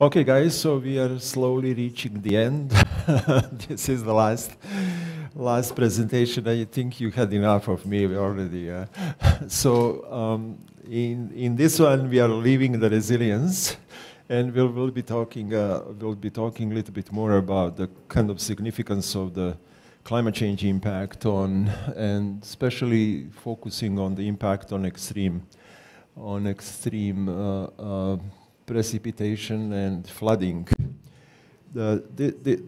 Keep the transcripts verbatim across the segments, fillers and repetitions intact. Okay, guys, so we are slowly reaching the end. This is the last last presentation. I think you had enough of me already. Uh, so um, in in this one, we are leaving the resilience, and we will we'll be talking uh, we'll be talking a little bit more about the kind of significance of the climate change impact on, and especially focusing on the impact on extreme on extreme. Uh, uh, precipitation and flooding. The, the, the,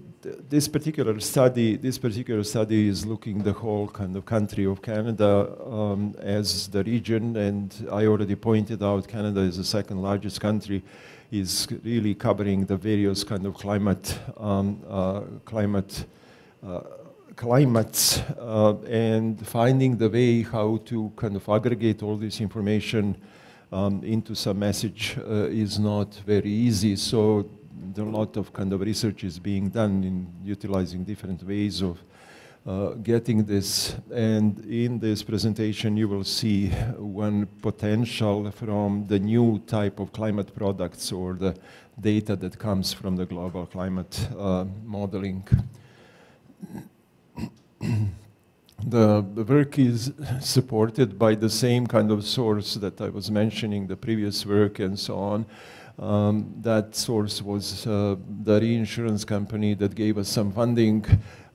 this particular study, this particular study is looking the whole kind of country of Canada um, as the region, and I already pointed out Canada is the second largest country, is really covering the various kind of climate, um, uh, climate, uh, climates, uh, and finding the way how to kind of aggregate all this information Um, into some message uh, is not very easy, so a lot of kind of research is being done in utilizing different ways of uh, getting this. And in this presentation you will see one potential from the new type of climate products or the data that comes from the global climate uh, modeling. The, the work is supported by the same kind of source that I was mentioning, the previous work and so on. Um, that source was uh, the reinsurance company that gave us some funding,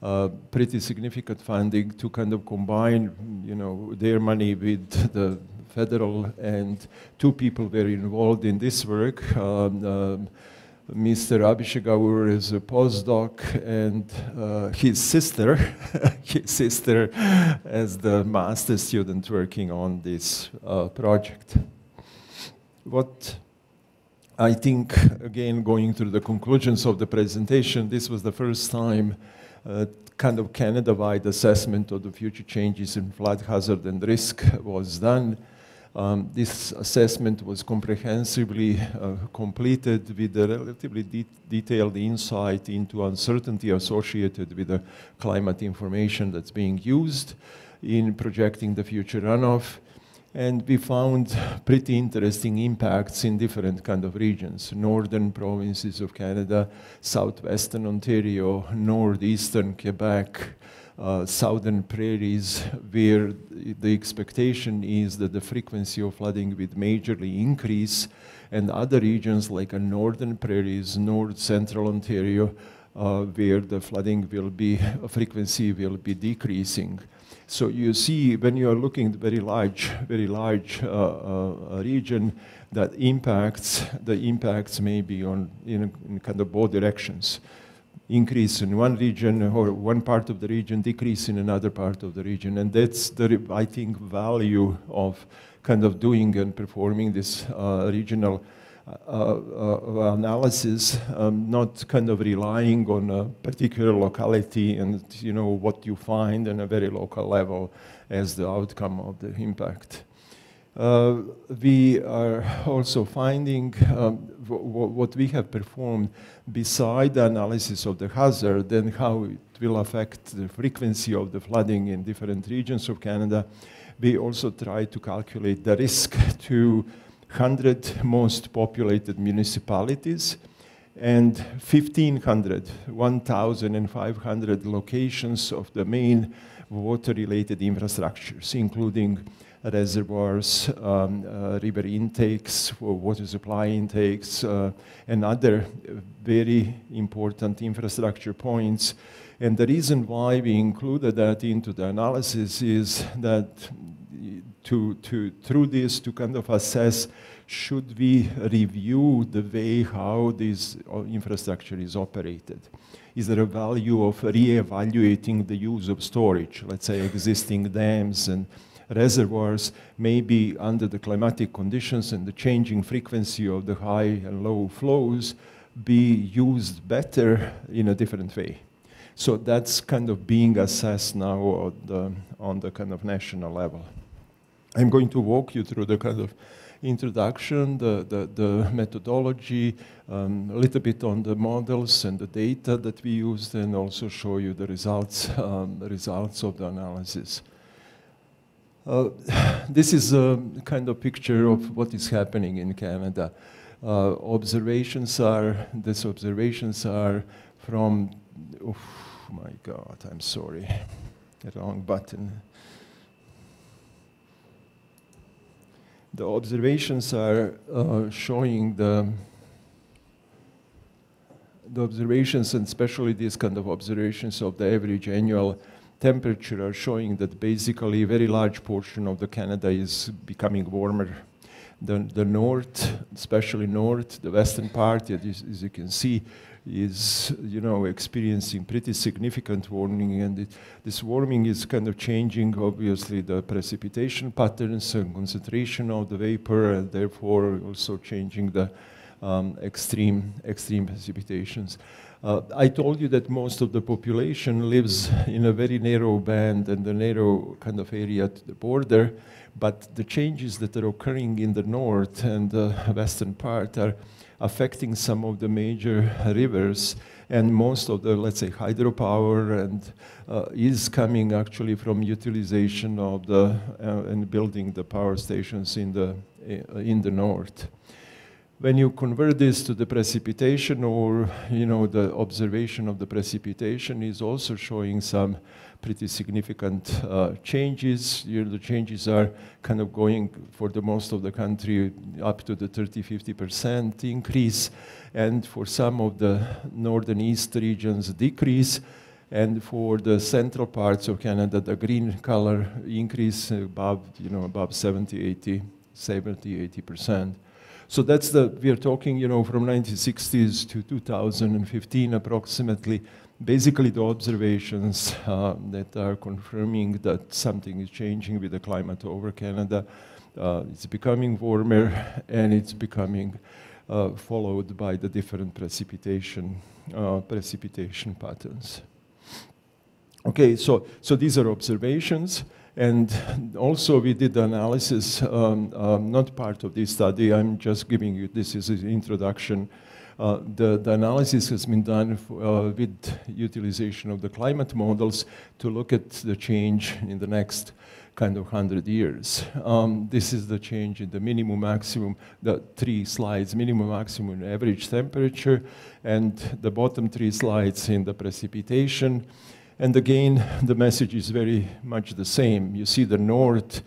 uh, pretty significant funding, to kind of combine, you know, their money with the federal, and two people were involved in this work. Um, uh, Mister Abhishek Gaur is a postdoc, and uh, his sister, his sister as the master student working on this uh, project. What I think, again, going through the conclusions of the presentation, this was the first time uh, kind of Canada-wide assessment of the future changes in flood hazard and risk was done. Um, this assessment was comprehensively uh, completed with a relatively de detailed insight into uncertainty associated with the climate information that's being used in projecting the future runoff. And we found pretty interesting impacts in different kind of regions, northern provinces of Canada, southwestern Ontario, northeastern Quebec, Uh, southern prairies, where the expectation is that the frequency of flooding will majorly increase, and other regions like a northern prairies, north central Ontario, uh, where the flooding will be, uh, frequency will be decreasing. So you see, when you are looking at very large, very large uh, uh, region, that impacts, the impacts may be on, in, in kind of both directions. Increase in one region or one part of the region, decrease in another part of the region. And that's the, I think, value of kind of doing and performing this uh, regional uh, uh, analysis, um, not kind of relying on a particular locality and, you know, what you find on a very local level as the outcome of the impact. Uh, we are also finding um, what we have performed beside the analysis of the hazard and how it will affect the frequency of the flooding in different regions of Canada. We also try to calculate the risk to one hundred most populated municipalities and fifteen hundred, one thousand five hundred locations of the main water-related infrastructures, including reservoirs, um, uh, river intakes, water supply intakes, uh, and other very important infrastructure points. And the reason why we included that into the analysis is that to, to, through this to kind of assess, should we review the way how this infrastructure is operated? Is there a value of re-evaluating the use of storage, let's say existing dams and reservoirs, maybe under the climatic conditions and the changing frequency of the high and low flows, be used better in a different way? So that's kind of being assessed now on the, on the kind of national level. I'm going to walk you through the kind of introduction, the, the, the methodology, um, a little bit on the models and the data that we used, and also show you the results, um, the results of the analysis. Uh, this is a kind of picture of what is happening in Canada. uh, observations are, these observations are from, oh my God, I'm sorry, the wrong button. The observations are uh, showing the, the observations, and especially these kind of observations of the average annual temperature, are showing that basically a very large portion of the Canada is becoming warmer. The, the north, especially north, the western part, is, as you can see, is, you know, experiencing pretty significant warming, and it, this warming is kind of changing, obviously, the precipitation patterns and concentration of the vapor, and therefore also changing the um, extreme, extreme precipitations. Uh, I told you that most of the population lives in a very narrow band and a narrow kind of area to the border, but the changes that are occurring in the north and the western part are affecting some of the major rivers, and most of the, let's say, hydropower and uh, is coming actually from utilization of the uh, and building the power stations in the uh, in the north. When you convert this to the precipitation, or, you know, the observation of the precipitation is also showing some pretty significant uh, changes. You know, the changes are kind of going for the most of the country up to the thirty to fifty percent increase, and for some of the northern east regions decrease, and for the central parts of Canada the green color increase above, you know, above seventy, eighty percent. So that's the, we're talking, you know, from nineteen sixties to two thousand fifteen approximately, basically the observations uh, that are confirming that something is changing with the climate over Canada. Uh, it's becoming warmer, and it's becoming uh, followed by the different precipitation, uh, precipitation patterns. Okay, so, so these are observations. And also we did the analysis, um, um, not part of this study, I'm just giving you, this is an introduction. Uh, the, the analysis has been done uh, with utilization of the climate models to look at the change in the next kind of one hundred years. Um, this is the change in the minimum, maximum, the three slides, minimum, maximum, and average temperature, and the bottom three slides in the precipitation. And again, the message is very much the same. You see the north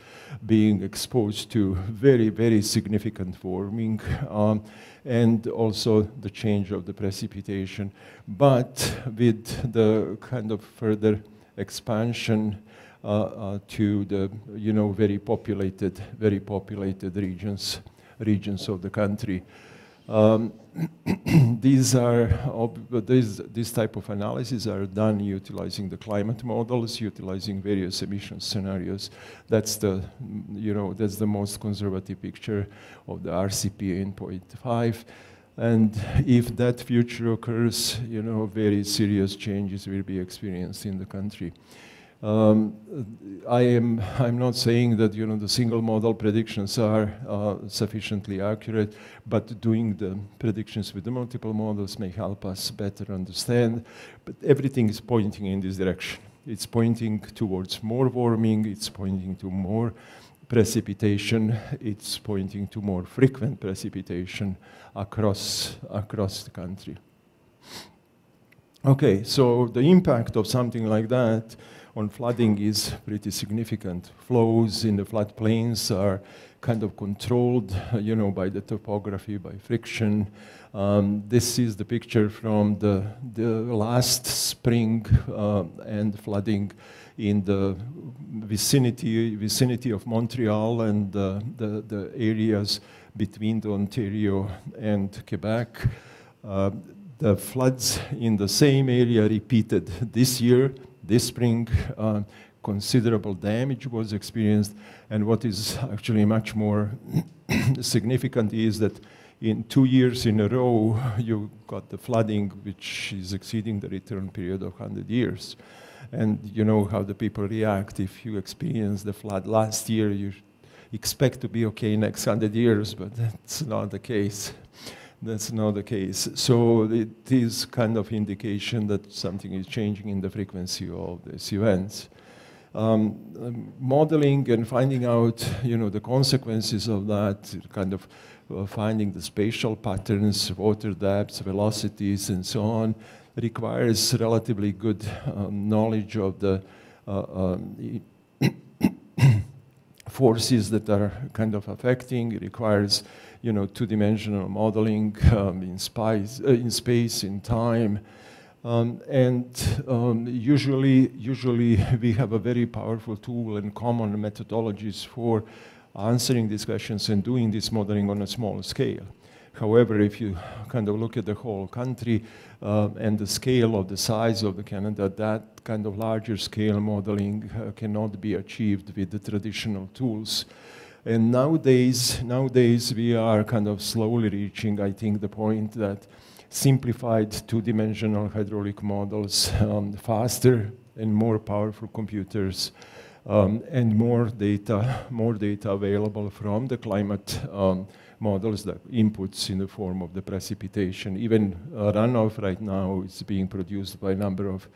being exposed to very, very significant warming, um, and also the change of the precipitation. But with the kind of further expansion uh, uh, to the, you know, very populated, very populated regions, regions of the country. Um, these are, these, this type of analysis are done utilizing the climate models, utilizing various emission scenarios. That's the, you know, that's the most conservative picture of the R C P in point five. And if that future occurs, you know, very serious changes will be experienced in the country. Um, I am, I'm not saying that, you know, the single model predictions are uh, sufficiently accurate, but doing the predictions with the multiple models may help us better understand. But everything is pointing in this direction. It's pointing towards more warming, it's pointing to more precipitation, it's pointing to more frequent precipitation across, across the country. Okay, so the impact of something like that on flooding is pretty significant. Flows in the floodplains are kind of controlled, you know, by the topography, by friction. Um, this is the picture from the, the last spring uh, and flooding in the vicinity, vicinity of Montreal and uh, the, the areas between the Ontario and Quebec. Uh, the floods in the same area repeated this year. This spring, uh, considerable damage was experienced, and what is actually much more significant is that in two years in a row, you got the flooding which is exceeding the return period of one hundred years. And you know how the people react. If you experience the flood last year, you expect to be okay next one hundred years, but that's not the case. That's not the case. So it is kind of indication that something is changing in the frequency of these events. Um, modeling and finding out, you know, the consequences of that kind of uh, finding the spatial patterns, water depths, velocities, and so on, requires relatively good um, knowledge of the uh, um, forces that are kind of affecting. It requires, you know, two-dimensional modeling um, in, spice, uh, in space, in time. Um, and um, usually, usually we have a very powerful tool and common methodologies for answering these questions and doing this modeling on a small scale. However, if you kind of look at the whole country uh, and the scale of the size of the Canada, that kind of larger scale modeling uh, cannot be achieved with the traditional tools. And nowadays, nowadays we are kind of slowly reaching, I think, the point that simplified two-dimensional hydraulic models, um, faster and more powerful computers, um, and more data, more data available from the climate um, models, the inputs in the form of the precipitation. Even uh, runoff right now is being produced by a number of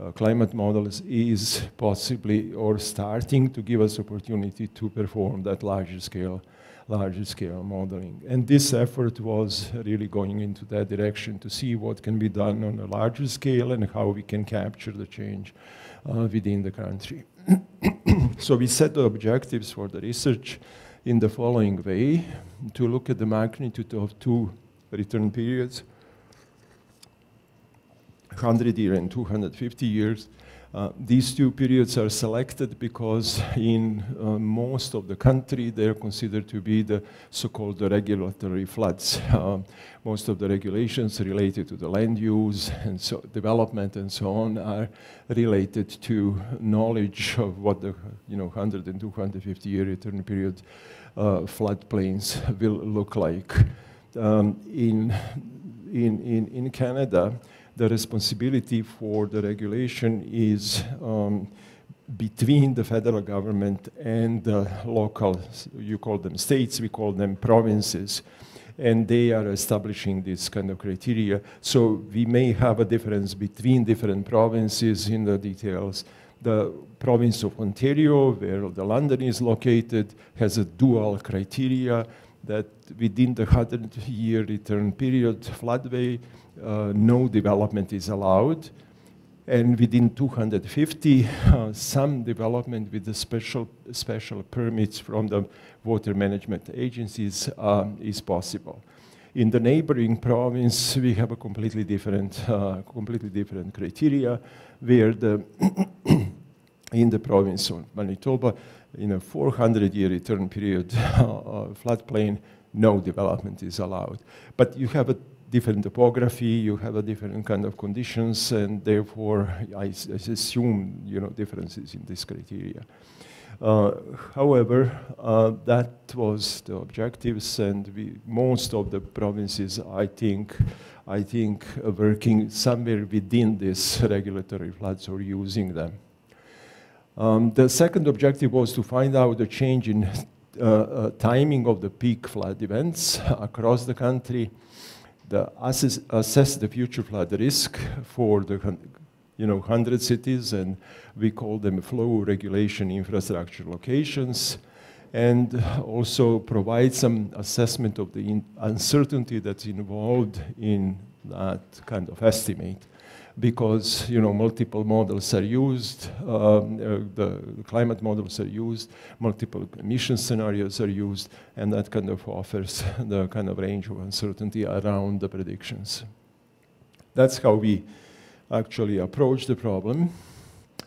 uh, climate models, is possibly or starting to give us opportunity to perform that larger scale, larger scale modeling. And this effort was really going into that direction to see what can be done on a larger scale and how we can capture the change uh, within the country. So we set the objectives for the research in the following way: to look at the magnitude of two return periods, one hundred year and two hundred fifty years. Uh, these two periods are selected because in uh, most of the country they are considered to be the so-called regulatory floods. Uh, most of the regulations related to the land use and so development and so on are related to knowledge of what the, you know, one hundred and two hundred fifty year return period uh, floodplains will look like. Um, in, in, in, in Canada, the responsibility for the regulation is um, between the federal government and the local, you call them states, we call them provinces, and they are establishing this kind of criteria. So we may have a difference between different provinces in the details. The province of Ontario, where the London is located, has a dual criteria that within the one hundred year return period floodway, Uh, no development is allowed, and within two hundred fifty, uh, some development with the special special permits from the water management agencies uh, is possible. In the neighboring province, we have a completely different, uh, completely different criteria, where the in the province of Manitoba, in a four hundred year return period uh, uh, floodplain, no development is allowed. But you have a different topography, you have a different kind of conditions, and therefore I, I assume, you know, differences in this criteria. Uh, however, uh, that was the objectives, and we, most of the provinces, I think, I think, are working somewhere within these regulatory floods or using them. Um, the second objective was to find out the change in uh, uh, timing of the peak flood events across the country. The assess, assess the future flood risk for the, you know, one hundred cities, and we call them flow regulation infrastructure locations, and also provide some assessment of the in uncertainty that's involved in that kind of estimate, because, you know, multiple models are used, um, the climate models are used, multiple emission scenarios are used, and that kind of offers the kind of range of uncertainty around the predictions. That's how we actually approach the problem.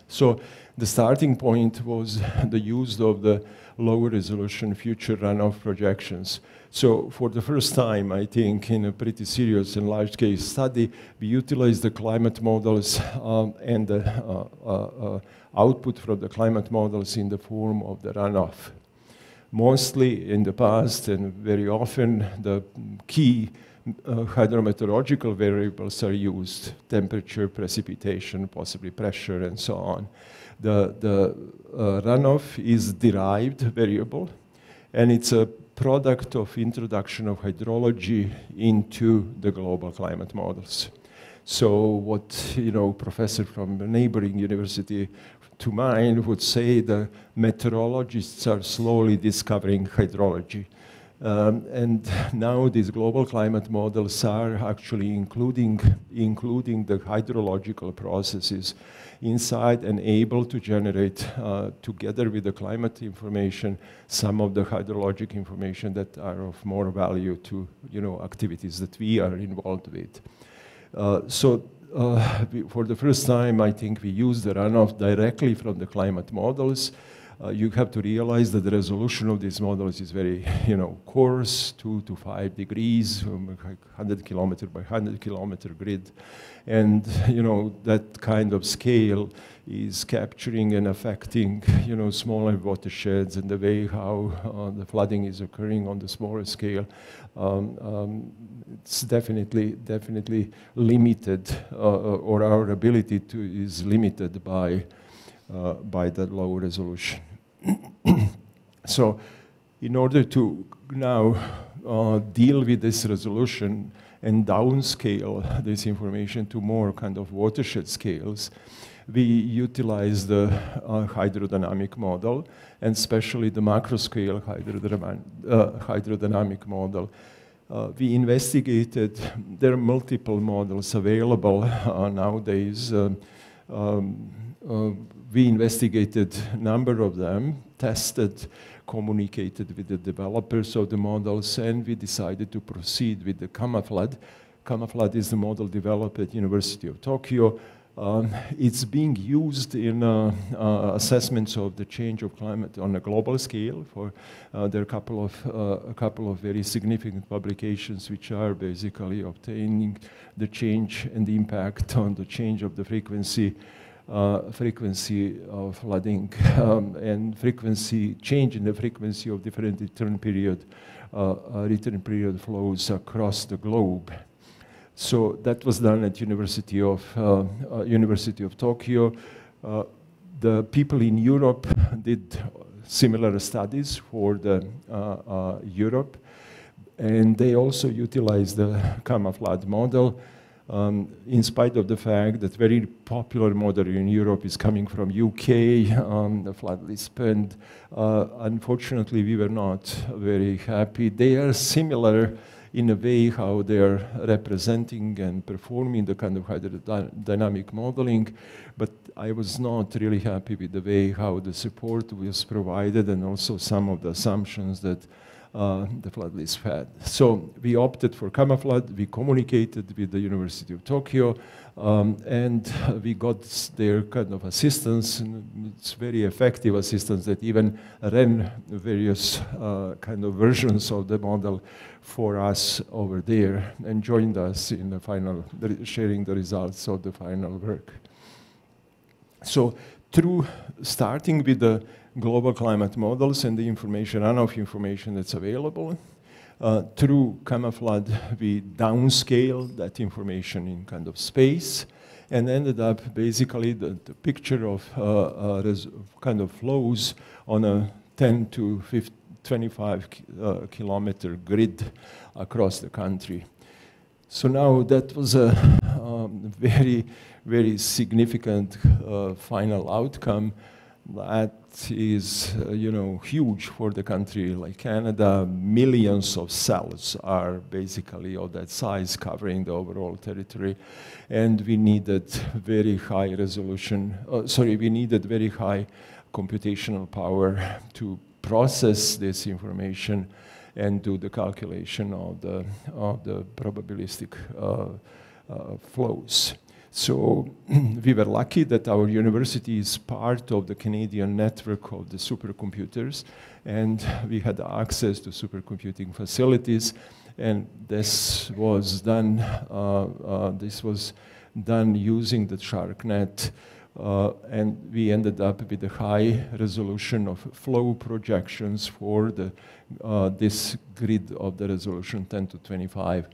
So the starting point was the use of the lower resolution future runoff projections. So for the first time, I think, in a pretty serious and large-scale study, we utilized the climate models um, and the uh, uh, uh, output from the climate models in the form of the runoff. Mostly in the past and very often, the key uh, hydrometeorological variables are used: temperature, precipitation, possibly pressure, and so on. The, the uh, runoff is derived variable, and it's a product of introduction of hydrology into the global climate models. So what, you know, professor from a neighboring university to mine would say, the meteorologists are slowly discovering hydrology. Um, and now these global climate models are actually including, including the hydrological processes inside and able to generate, uh, together with the climate information, some of the hydrologic information that are of more value to, you know, activities that we are involved with. Uh, so uh, we, for the first time, I think we use the runoff directly from the climate models. Uh, you have to realize that the resolution of these models is very, you know, coarse, two to five degrees, um, like one hundred kilometer by one hundred kilometer grid. And, you know, that kind of scale is capturing and affecting, you know, smaller watersheds and the way how uh, the flooding is occurring on the smaller scale. Um, um, it's definitely, definitely limited, uh, or our ability to is limited by Uh, by that low resolution. So, in order to now uh, deal with this resolution and downscale this information to more kind of watershed scales, we utilize the uh, hydrodynamic model, and especially the macro-scale hydrodynam uh, hydrodynamic model. Uh, we investigated, there are multiple models available uh, nowadays. Um, um, Uh, we investigated a number of them, tested, communicated with the developers of the models, and we decided to proceed with the CaMa-Flood. CaMa-Flood is the model developed at University of Tokyo. Um, it's being used in uh, uh, assessments of the change of climate on a global scale. For uh, there are a couple of uh, a couple of very significant publications which are basically obtaining the change and the impact on the change of the frequency. Uh, frequency of flooding um, and frequency change in the frequency of different return period uh, uh, return period flows across the globe. So that was done at University of uh, uh, University of Tokyo. Uh, the people in Europe did similar studies for the uh, uh, Europe, and they also utilized the CaMa-Flood model. Um, in spite of the fact that very popular model in Europe is coming from U K, um, the FloodLisp, and uh, unfortunately we were not very happy. They are similar in a way how they are representing and performing the kind of hydrodynamic modeling, but I was not really happy with the way how the support was provided and also some of the assumptions that Uh, the FloodLisp had. So we opted for CaMa-Flood, we communicated with the University of Tokyo, um, and we got their kind of assistance, and it's very effective assistance that even ran various uh, kind of versions of the model for us over there, and joined us in the final, sharing the results of the final work. So through starting with the global climate models and the information, runoff information that's available. Uh, through CaMa-Flood, we downscale that information in kind of space, and ended up basically the, the picture of uh, uh, kind of flows on a ten to twenty-five uh, kilometer grid across the country. So now that was a um, very, very significant uh, final outcome. That is, uh, you know, huge for the country like Canada. Millions of cells are basically of that size covering the overall territory, and we needed very high resolution, uh, sorry, we needed very high computational power to process this information and do the calculation of the, of the probabilistic uh, uh, flows. So we were lucky that our university is part of the Canadian network of the supercomputers, and we had access to supercomputing facilities, and this was done, uh, uh, this was done using the SharkNet, uh, and we ended up with a high resolution of flow projections for the, uh, this grid of the resolution ten to twenty-five.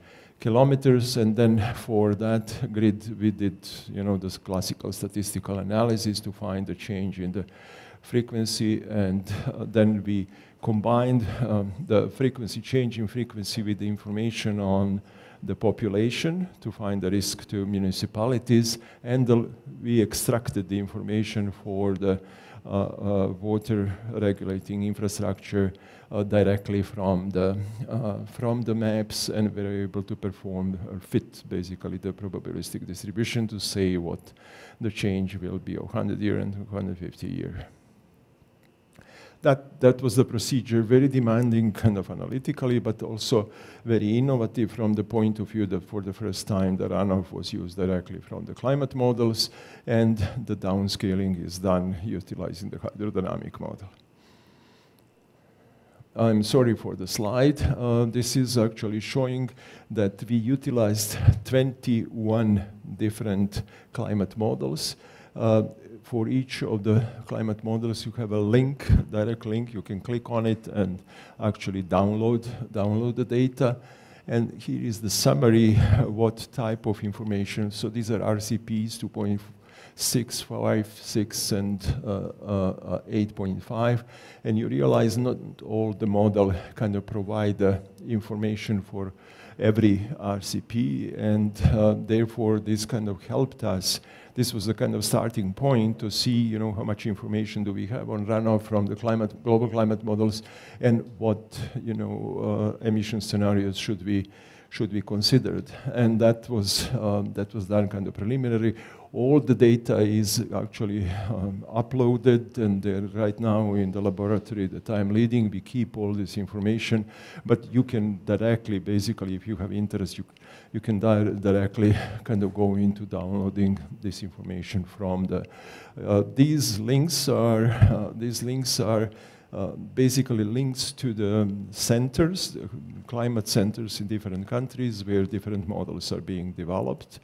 Kilometers, and then for that grid we did, you know, this classical statistical analysis to find the change in the frequency, and uh, then we combined um, the frequency, change in frequency, with the information on the population to find the risk to municipalities, and the, we extracted the information for the uh, uh, water regulating infrastructure uh, directly from the uh, from the maps, and we're able to perform or fit basically the probabilistic distribution to say what the change will be one hundred year and one hundred fifty year. That, that was the procedure, very demanding kind of analytically, but also very innovative from the point of view that for the first time the runoff was used directly from the climate models, and the downscaling is done utilizing the hydrodynamic model. I'm sorry for the slide. Uh, this is actually showing that we utilized twenty-one different climate models. Uh, For each of the climate models, you have a link, direct link. You can click on it and actually download, download the data. And here is the summary, what type of information. So these are R C Ps, two point six, five, six, and uh, uh, eight point five. And you realize not all the model kind of provide the information for every R C P. And uh, therefore, this kind of helped us. This was the kind of starting point to see, you know, how much information do we have on runoff from the climate, global climate models, and what, you know, uh, emission scenarios should we should be considered. And that was um, that was done kind of preliminary. All the data is actually um, uploaded, and uh, right now in the laboratory that I'm leading, we keep all this information. But you can directly, basically, if you have interest, you, you can di directly kind of go into downloading this information from the. Uh, these links are uh, these links are. Uh, basically links to the centers, the climate centers in different countries where different models are being developed.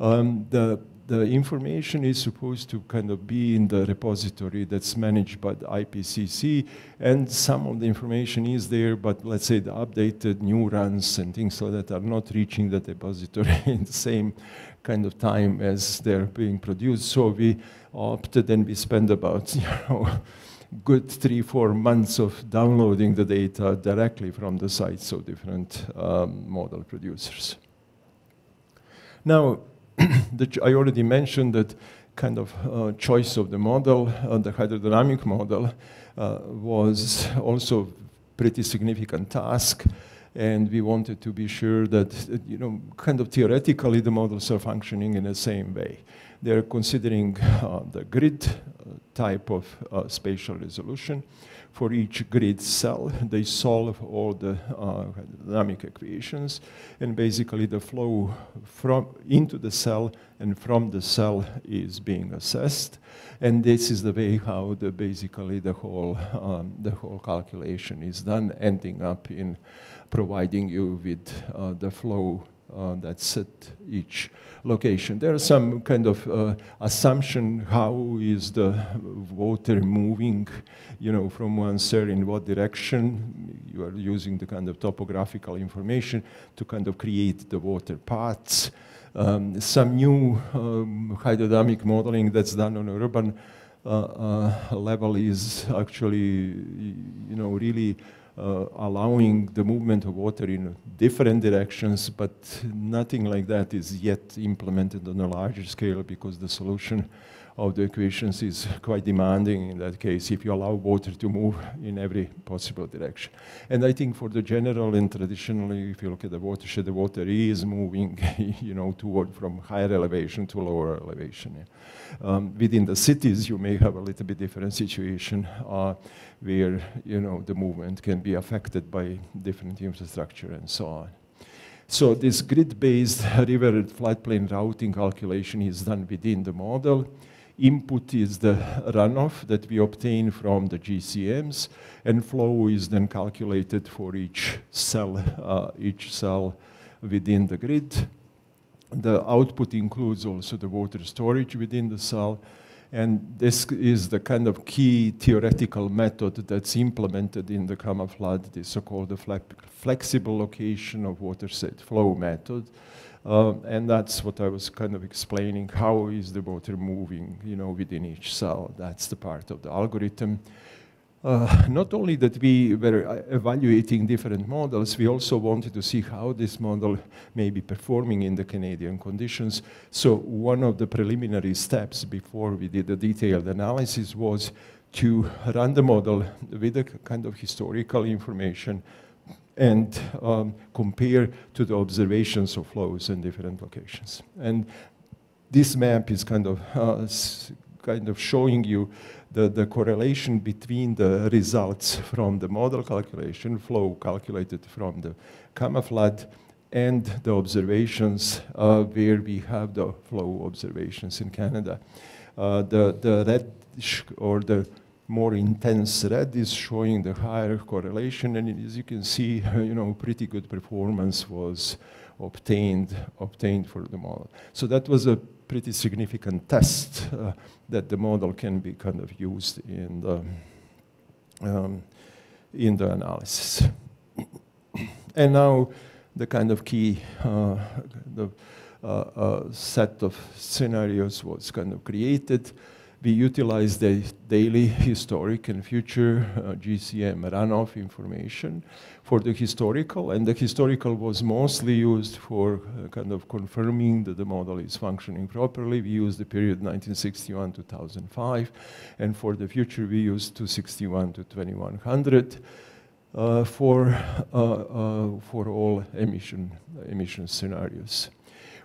Um, the, the information is supposed to kind of be in the repository that's managed by the I P C C, and some of the information is there, but let's say the updated new runs and things like that are not reaching the repository in the same kind of time as they're being produced. So we opted and we spent about, you know, good three, four months of downloading the data directly from the sites of different um, model producers. Now, the I already mentioned that kind of uh, choice of the model, uh, the hydrodynamic model, uh, was also pretty significant task. And we wanted to be sure that, you know, kind of theoretically the models are functioning in the same way. They're considering uh, the grid uh, type of uh, spatial resolution. For each grid cell, they solve all the uh, dynamic equations, and basically the flow from into the cell and from the cell is being assessed. And this is the way how the basically the whole um, the whole calculation is done, ending up in providing you with uh, the flow Uh, that's at each location. There are some kind of uh, assumption, how is the water moving, you know, from one cell, in what direction. You are using the kind of topographical information to kind of create the water paths. Um, some new um, hydrodynamic modeling that's done on urban uh, uh, level is actually, you know, really Uh, allowing the movement of water in different directions, but nothing like that is yet implemented on a larger scale because the solution of the equations is quite demanding in that case if you allow water to move in every possible direction. And I think for the general and traditionally, if you look at the watershed, the water is moving, you know, toward from higher elevation to lower elevation. Um, within the cities, you may have a little bit different situation uh, where, you know, the movement can be affected by different infrastructure and so on. So this grid-based river and floodplain routing calculation is done within the model. Input is the runoff that we obtain from the G C Ms, and flow is then calculated for each cell, uh, each cell within the grid. The output includes also the water storage within the cell, and this is the kind of key theoretical method that's implemented in the CaMa-Flood, the so-called flexible location of watershed flow method. Um, and that's what I was kind of explaining, how is the water moving, you know, within each cell. That's the part of the algorithm. Uh, not only that we were evaluating different models, we also wanted to see how this model may be performing in the Canadian conditions. So one of the preliminary steps before we did the detailed analysis was to run the model with a kind of historical information and um, compare to the observations of flows in different locations. And this map is kind of uh, kind of showing you the, the correlation between the results from the model calculation, flow calculated from the CaMa-Flood, and the observations uh, where we have the flow observations in Canada. Uh, the, the red or the more intense red is showing the higher correlation, and as you can see, you know, pretty good performance was obtained obtained for the model. So that was a pretty significant test uh, that the model can be kind of used in the um, in the analysis. And now the kind of key uh, the, uh, uh, set of scenarios was kind of created. We utilize the daily historic and future uh, G C M runoff information for the historical, and the historical was mostly used for uh, kind of confirming that the model is functioning properly. We used the period nineteen sixty-one to two thousand five, and for the future we used two sixty-one to twenty-one hundred uh, for uh, uh, for all emission uh, emission scenarios.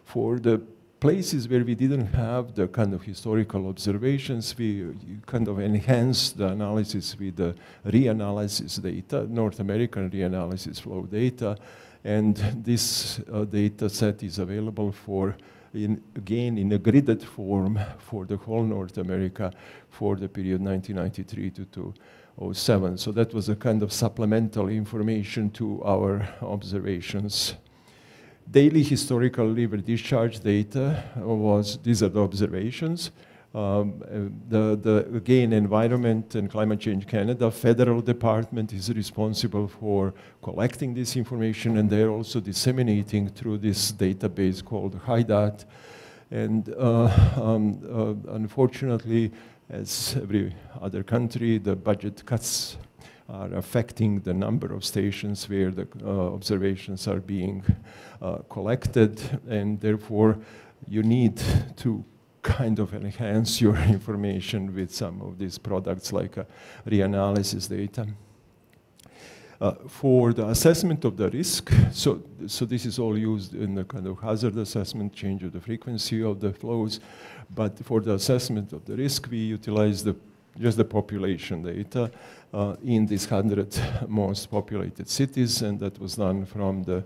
For the places where we didn't have the kind of historical observations, we kind of enhanced the analysis with the reanalysis data, North American reanalysis flow data, and this uh, data set is available for, in, again, in a gridded form for the whole North America for the period nineteen ninety-three to two thousand seven. So that was a kind of supplemental information to our observations. Daily historical river discharge data was, these are the observations. Um, the, the, again, Environment and Climate Change Canada, federal department is responsible for collecting this information, and they're also disseminating through this database called HYDAT. And uh, um, uh, unfortunately, as every other country, the budget cuts are affecting the number of stations where the uh, observations are being uh, collected, and therefore you need to kind of enhance your information with some of these products like uh, reanalysis data. Uh, for the assessment of the risk, so, so this is all used in the kind of hazard assessment, change of the frequency of the flows, but for the assessment of the risk, we utilize the just the population data uh, in these one hundred most populated cities, and that was done from the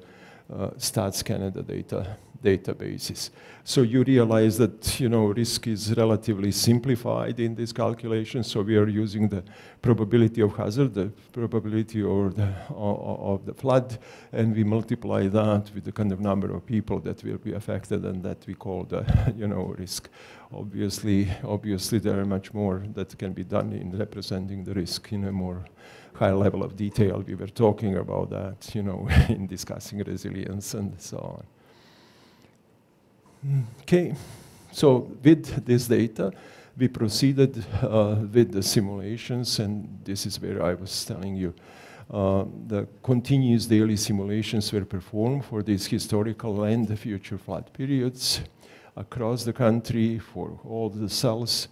uh, Stats Canada data databases. So you realize that, you know, risk is relatively simplified in this calculation, so we are using the probability of hazard, the probability or the, or, of the flood, and we multiply that with the kind of number of people that will be affected, and that we call the, you know, risk. Obviously, obviously there are much more that can be done in representing the risk in a more high level of detail. We were talking about that, you know, in discussing resilience and so on. Okay, so with this data, we proceeded uh, with the simulations, and this is where I was telling you. Uh, the continuous daily simulations were performed for these historical and the future flood periods across the country for all the cells.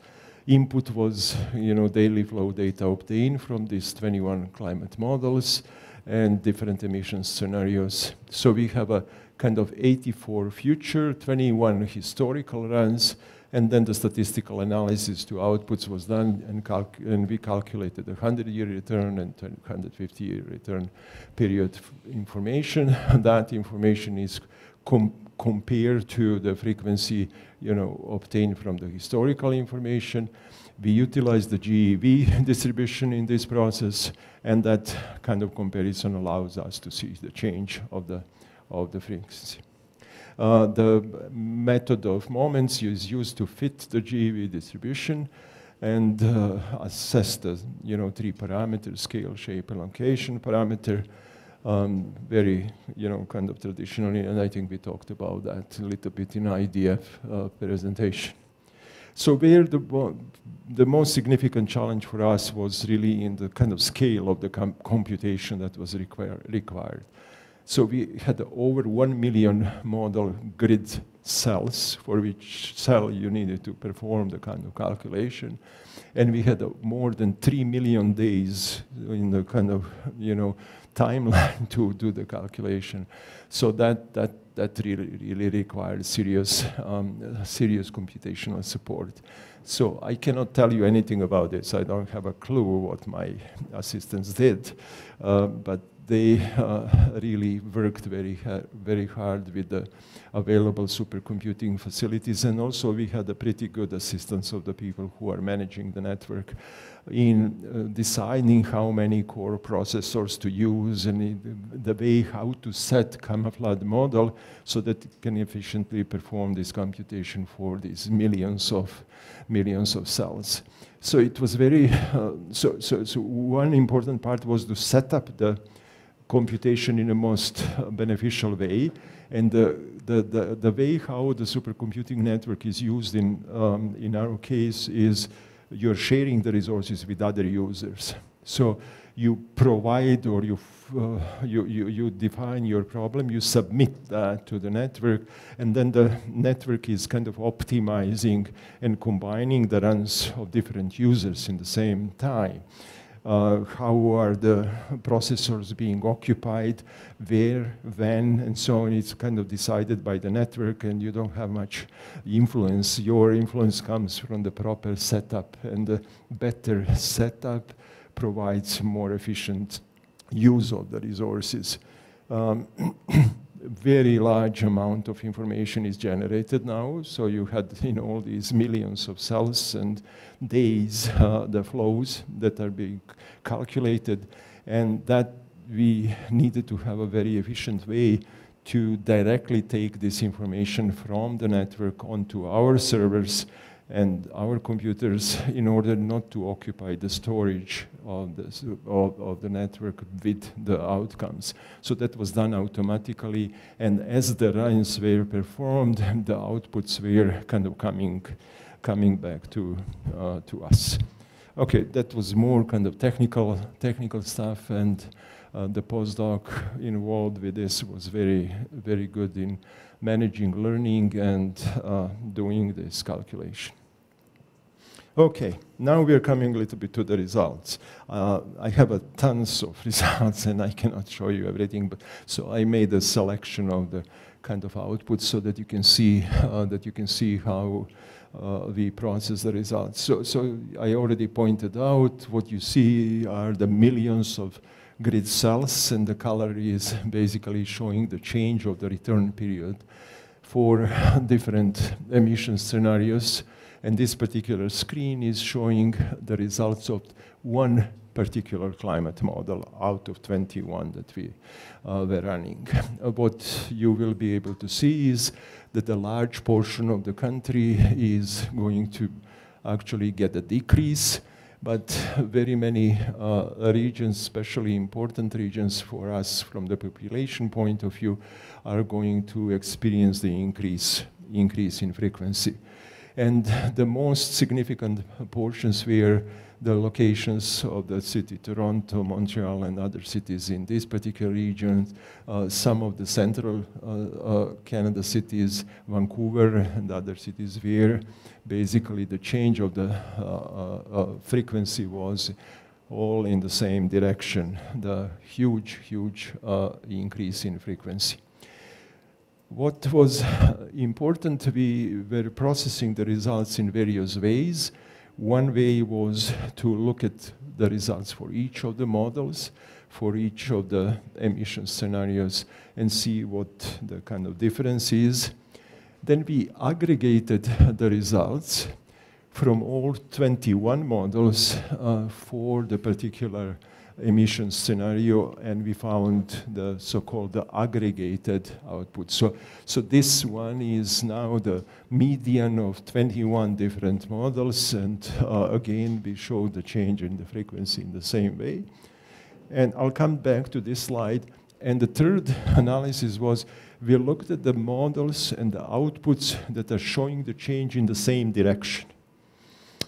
Input was, you know, daily flow data obtained from these twenty-one climate models and different emission scenarios. So we have a kind of eighty-four future, twenty-one historical runs, and then the statistical analysis to outputs was done, and, calc and we calculated the one hundred year return and one hundred fifty year return period information. That information is com compared to the frequency, you know, obtained from the historical information. We utilized the G E V distribution in this process, and that kind of comparison allows us to see the change of the of the frequency. Uh, the method of moments is used to fit the G E V distribution and uh, assess the, you know, three parameters, scale, shape, and location parameter. Um, very, you know, kind of traditionally, and I think we talked about that a little bit in I D F uh, presentation. So where the, the most significant challenge for us was really in the kind of scale of the com computation that was require required. So we had over one million model grid cells, for which cell you needed to perform the kind of calculation. And we had more than three million days in the kind of, you know, timeline to do the calculation. So that, that, that really, really required serious, um, serious computational support. So I cannot tell you anything about this. I don't have a clue what my assistants did, uh, but they uh, really worked very, ha very hard with the available supercomputing facilities. And also we had a pretty good assistance of the people who are managing the network in uh, deciding how many core processors to use and the way how to set CaMa-Flood model so that it can efficiently perform this computation for these millions of, millions of cells. So it was very, uh, so, so, so one important part was to set up the computation in the most uh, beneficial way, and the, the, the, the way how the supercomputing network is used in, um, in our case is you're sharing the resources with other users. So you provide or you, uh, you, you, you define your problem, you submit that to the network, and then the network is kind of optimizing and combining the runs of different users in the same time. Uh, how are the processors being occupied, where, when, and so on. It's kind of decided by the network, and you don't have much influence. Your influence comes from the proper setup, and the better setup provides more efficient use of the resources. Um, very large amount of information is generated now, so you had in all these millions of cells and days uh, the flows that are being calculated, and that we needed to have a very efficient way to directly take this information from the network onto our servers and our computers in order not to occupy the storage of the, of, of the network with the outcomes. So that was done automatically, and as the runs were performed, the outputs were kind of coming, coming back to, uh, to us. Okay, that was more kind of technical, technical stuff, and uh, the postdoc involved with this was very, very good in managing learning and uh, doing this calculation. Okay, now we are coming a little bit to the results. Uh, I have a tons of results and I cannot show you everything, but so I made a selection of the kind of outputs so that you can see uh, that you can see how uh, we process the results. So, so I already pointed out what you see are the millions of grid cells, and the color is basically showing the change of the return period for different emission scenarios. And this particular screen is showing the results of one particular climate model out of twenty-one that we uh, were running. Uh, what you will be able to see is that a large portion of the country is going to actually get a decrease. But very many uh, regions, especially important regions for us from the population point of view, are going to experience the increase, increase in frequency. And the most significant portions were the locations of the city, Toronto, Montreal, and other cities in this particular region, uh, some of the central uh, uh, Canada cities, Vancouver, and other cities where basically the change of the uh, uh, uh, frequency was all in the same direction, the huge, huge uh, increase in frequency. What was important, we were processing the results in various ways. One way was to look at the results for each of the models, for each of the emission scenarios, and see what the kind of difference is. Then we aggregated the results from all twenty-one models uh, for the particular emission scenario, and we found the so-called aggregated output. So, so this one is now the median of twenty-one different models, and uh, again we show the change in the frequency in the same way. And I'll come back to this slide. And the third analysis was we looked at the models and the outputs that are showing the change in the same direction.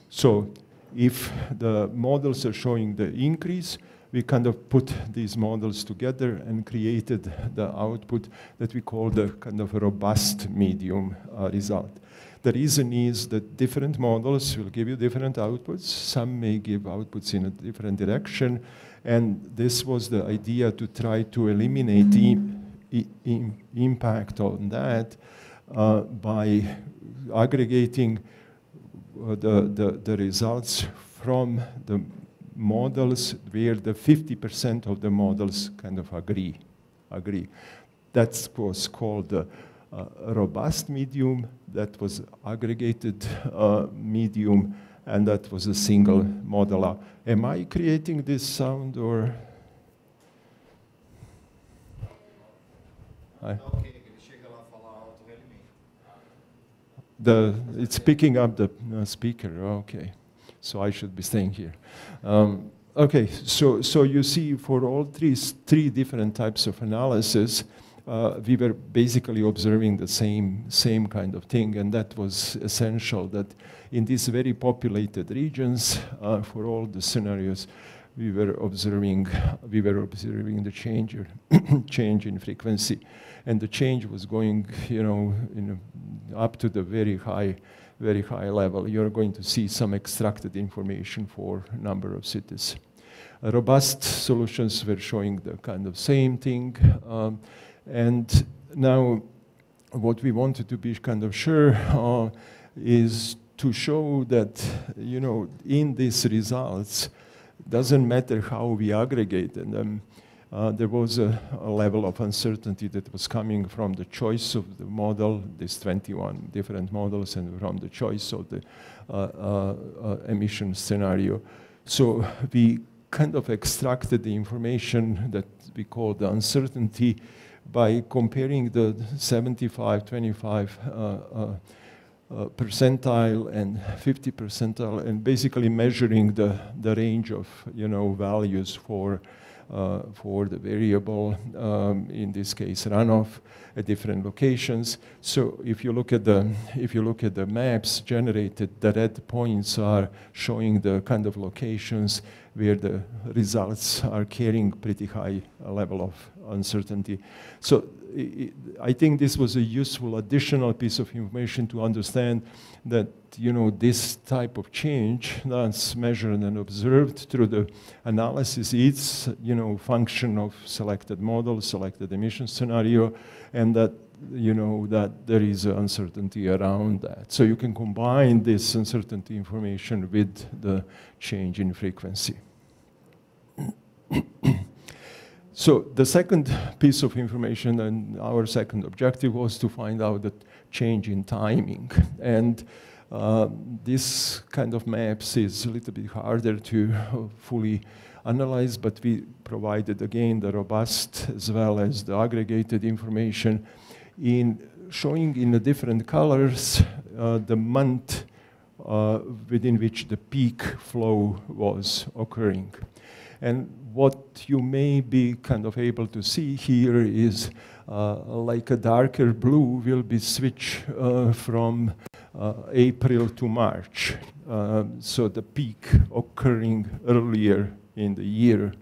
So if the models are showing the increase, we kind of put these models together and created the output that we call the kind of robust medium uh, result. The reason is that different models will give you different outputs. Some may give outputs in a different direction. And this was the idea, to try to eliminate the im- impact on that uh, by aggregating uh, the, the, the results from the models where the fifty percent of the models kind of agree. agree. That was called the uh, robust medium, that was aggregated uh, medium, and that was a single modeler. Am I creating this sound or? I the, it's picking up the uh, speaker, okay. So I should be staying here. Um, okay, so, so you see, for all three, three different types of analysis, uh, we were basically observing the same, same kind of thing, and that was essential, that in these very populated regions, uh, for all the scenarios, we were observing, we were observing the change, change in frequency. And the change was going, you know, in a, up to the very high very high level. You're going to see some extracted information for a number of cities. Uh, robust solutions were showing the kind of same thing. Um, and now what we wanted to be kind of sure uh, is to show that, you know, in these results, doesn't matter how we aggregated them, Uh, there was a, a level of uncertainty that was coming from the choice of the model, these twenty-one different models, and from the choice of the uh, uh, uh, emission scenario. So we kind of extracted the information that we call the uncertainty by comparing the seventy-five, twenty-five uh, uh, Uh, percentile and fifty percentile, and basically measuring the the range of, you know, values for uh, for the variable, um, in this case runoff, at different locations. So if you look at the if you look at the maps generated, the red points are showing the kind of locations where the results are carrying pretty high uh, level of uncertainty. So it, I think this was a useful additional piece of information to understand that, you know, this type of change that's measured and observed through the analysis, it's, you know, function of selected model, selected emission scenario, and that, you know, that there is uncertainty around that. So you can combine this uncertainty information with the change in frequency. So the second piece of information, and our second objective, was to find out the change in timing. And uh, this kind of maps is a little bit harder to fully analyze, but we provided again the robust as well as the aggregated information in showing in the different colors uh, the month uh, within which the peak flow was occurring. And what you may be kind of able to see here is uh, like a darker blue will be switched uh, from uh, April to March. Uh, so the peak occurring earlier in the year.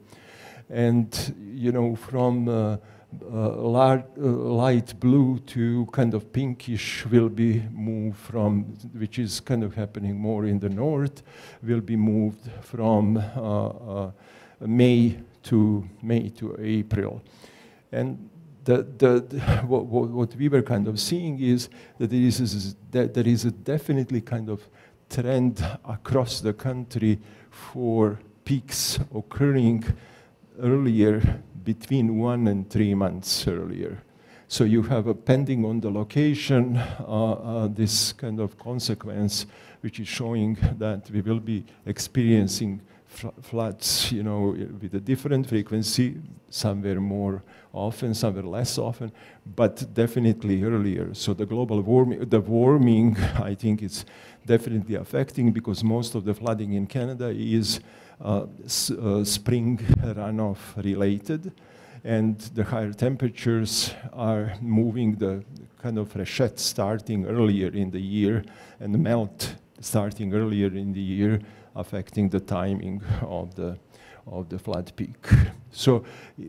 And, you know, from uh, uh, large, uh, light blue to kind of pinkish will be moved from, which is kind of happening more in the north, will be moved from uh, uh, May to May to April. And the, the, the what, what we were kind of seeing is that there is, is that there is a definitely kind of trend across the country for peaks occurring earlier, between one and three months earlier. So you have, a pending on the location, uh, uh, this kind of consequence, which is showing that we will be experiencing floods, you know, with a different frequency, somewhere more often, somewhere less often, but definitely earlier. So the global warming, the warming, I think it's definitely affecting, because most of the flooding in Canada is uh, s uh, spring runoff related, and the higher temperatures are moving the kind of freshet starting earlier in the year and the melt starting earlier in the year, affecting the timing of the of the flood peak. So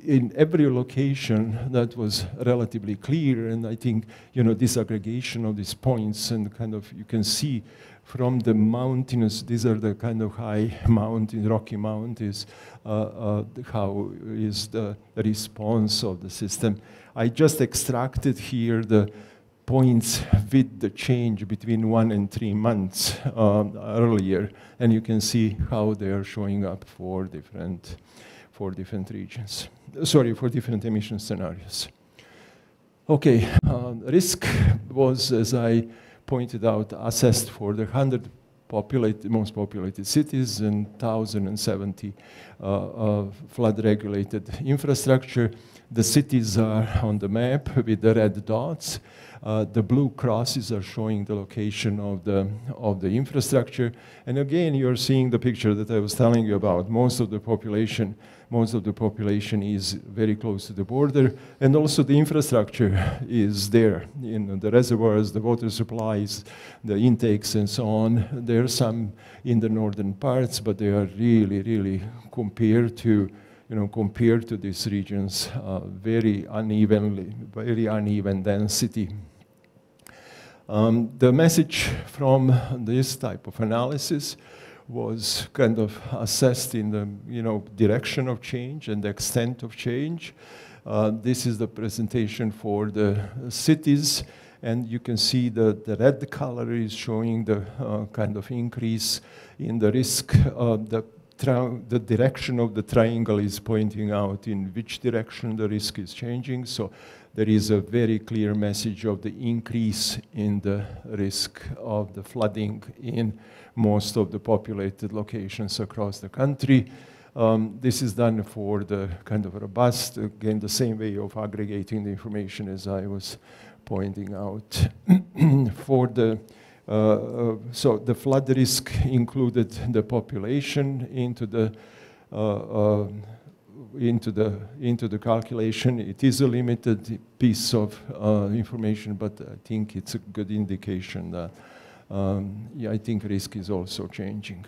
in every location that was relatively clear, and I think, you know, disaggregation of these points and kind of you can see from the mountainous, these are the kind of high mountain, rocky mountains, uh, uh, how is the response of the system. I just extracted here the points with the change between one and three months um, earlier, and you can see how they are showing up for different, for different regions. Sorry, for different emission scenarios. Okay, uh, risk was, as I pointed out, assessed for the one hundred populated, most populated cities and one thousand seventy uh, flood-regulated infrastructure. The cities are on the map with the red dots. Uh, the blue crosses are showing the location of the, of the infrastructure. And again, you're seeing the picture that I was telling you about. Most of the population, most of the population is very close to the border. And also the infrastructure is there. You know, the reservoirs, the water supplies, the intakes and so on. There are some in the northern parts, but they are really, really compared to You know, compared to these regions, uh, very unevenly, very uneven density. Um, the message from this type of analysis was kind of assessed in the, you know, direction of change and the extent of change. Uh, this is the presentation for the cities, and you can see that the red color is showing the uh, kind of increase in the risk of the the direction of the triangle is pointing out in which direction the risk is changing. So there is a very clear message of the increase in the risk of the flooding in most of the populated locations across the country. Um, this is done for the kind of robust, again, the same way of aggregating the information as I was pointing out. For the Uh, uh, so the flood risk included the population into the uh, uh, into the into the calculation. It is a limited piece of uh, information, but I think it's a good indication that um, yeah, I think risk is also changing.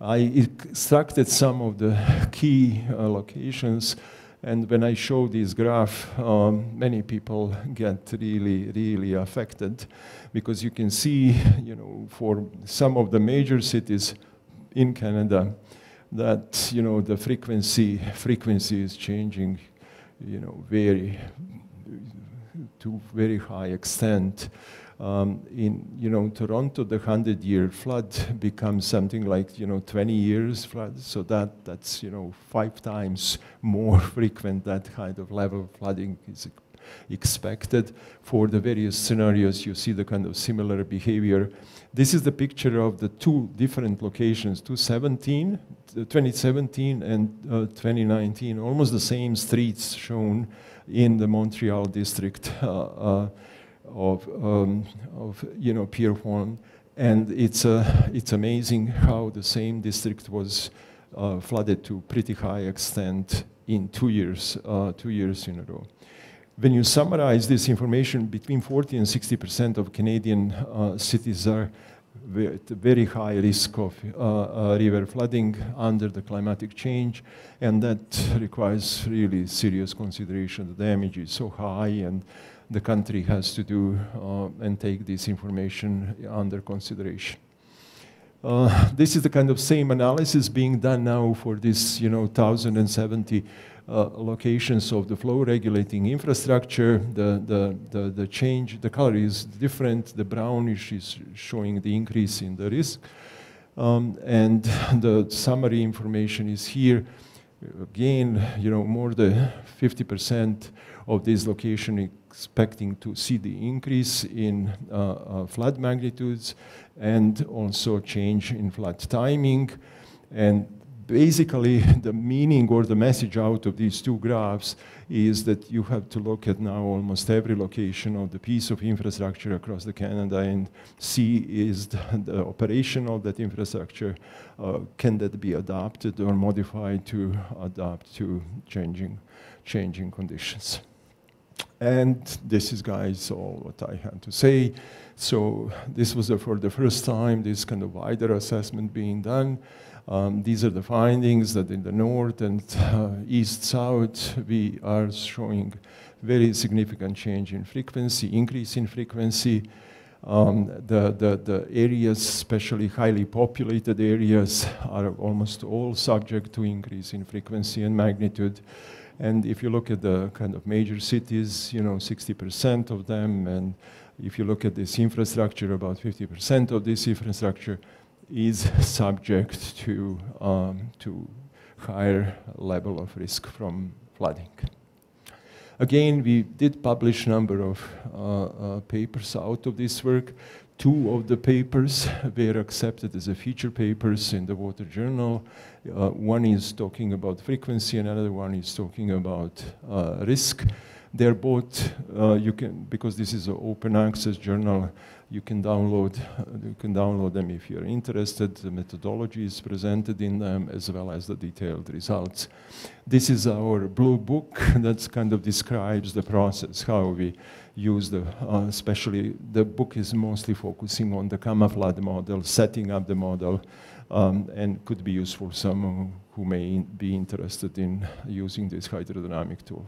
I extracted some of the key uh, locations. And when I show this graph, um, many people get really, really affected, because you can see, you know, for some of the major cities in Canada, that, you know, the frequency frequency is changing, you know, very to very high extent. Um, in, you know, Toronto, the hundred-year flood becomes something like, you know, twenty years flood. So that, that's, you know, five times more frequent. That kind of level of flooding is expected. For the various scenarios, you see the kind of similar behavior. This is the picture of the two different locations, twenty seventeen and uh, twenty nineteen, almost the same streets shown in the Montreal district. Uh, uh, Of, um, of you know, Pier One, and it's uh, it's amazing how the same district was uh, flooded to pretty high extent in two years, uh, two years in a row. When you summarize this information, between forty and sixty percent of Canadian uh, cities are at very high risk of uh, uh, river flooding under the climatic change, and that requires really serious consideration. The damage is so high, and the country has to do uh, and take this information under consideration. Uh, this is the kind of same analysis being done now for this, you know, one thousand seventy uh, locations of the flow regulating infrastructure. The, the, the, the change, the color is different. The brownish is showing the increase in the risk. Um, and the summary information is here. Again, you know, more than fifty percent of this location expecting to see the increase in uh, uh, flood magnitudes and also change in flood timing. And basically, the meaning or the message out of these two graphs is that you have to look at now almost every location of the piece of infrastructure across the Canada and see is the, the operation of that infrastructure, uh, can that be adapted or modified to adapt to changing, changing conditions. And this is, guys, all what I had to say. So this was the, for the first time this kind of wider assessment being done. Um, these are the findings that in the north and uh, east south we are showing very significant change in frequency, increase in frequency. Um, the, the, the areas, especially highly populated areas, are almost all subject to increase in frequency and magnitude. And if you look at the kind of major cities, you know, sixty percent of them, and if you look at this infrastructure, about fifty percent of this infrastructure is subject to, um, to higher level of risk from flooding. Again, we did publish a number of uh, uh, papers out of this work. Two of the papers were accepted as a feature papers in the Water Journal. Uh, one is talking about frequency, and another one is talking about uh, risk. They're both, uh, you can, because this is an open access journal, you can download, you can download them if you're interested. The methodology is presented in them, as well as the detailed results. This is our blue book that kind of describes the process, how we use the, uh, especially the book is mostly focusing on the CaMa-Flood model, setting up the model, um, and could be useful for someone who may be interested in using this hydrodynamic tool.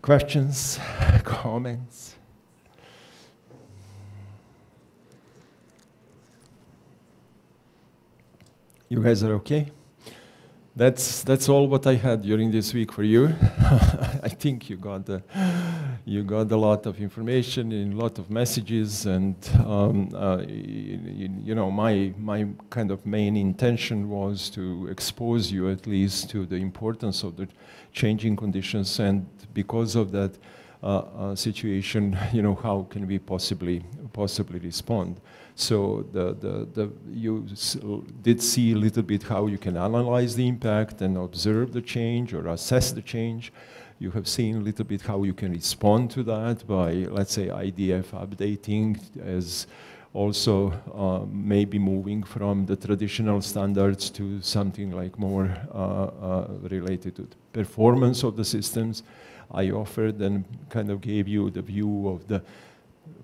Questions, comments? You guys are okay? That's that's all what I had during this week for you. I think you got the, you got a lot of information and a lot of messages, and um, uh, you, you know, my my kind of main intention was to expose you at least to the importance of the changing conditions, and because of that uh, uh, situation, you know, how can we possibly possibly respond? So the, the, the, you s did see a little bit how you can analyze the impact and observe the change or assess the change. You have seen a little bit how you can respond to that by, let's say, I D F updating, as also uh, maybe moving from the traditional standards to something like more uh, uh, related to the performance of the systems. I offered and kind of gave you the view of the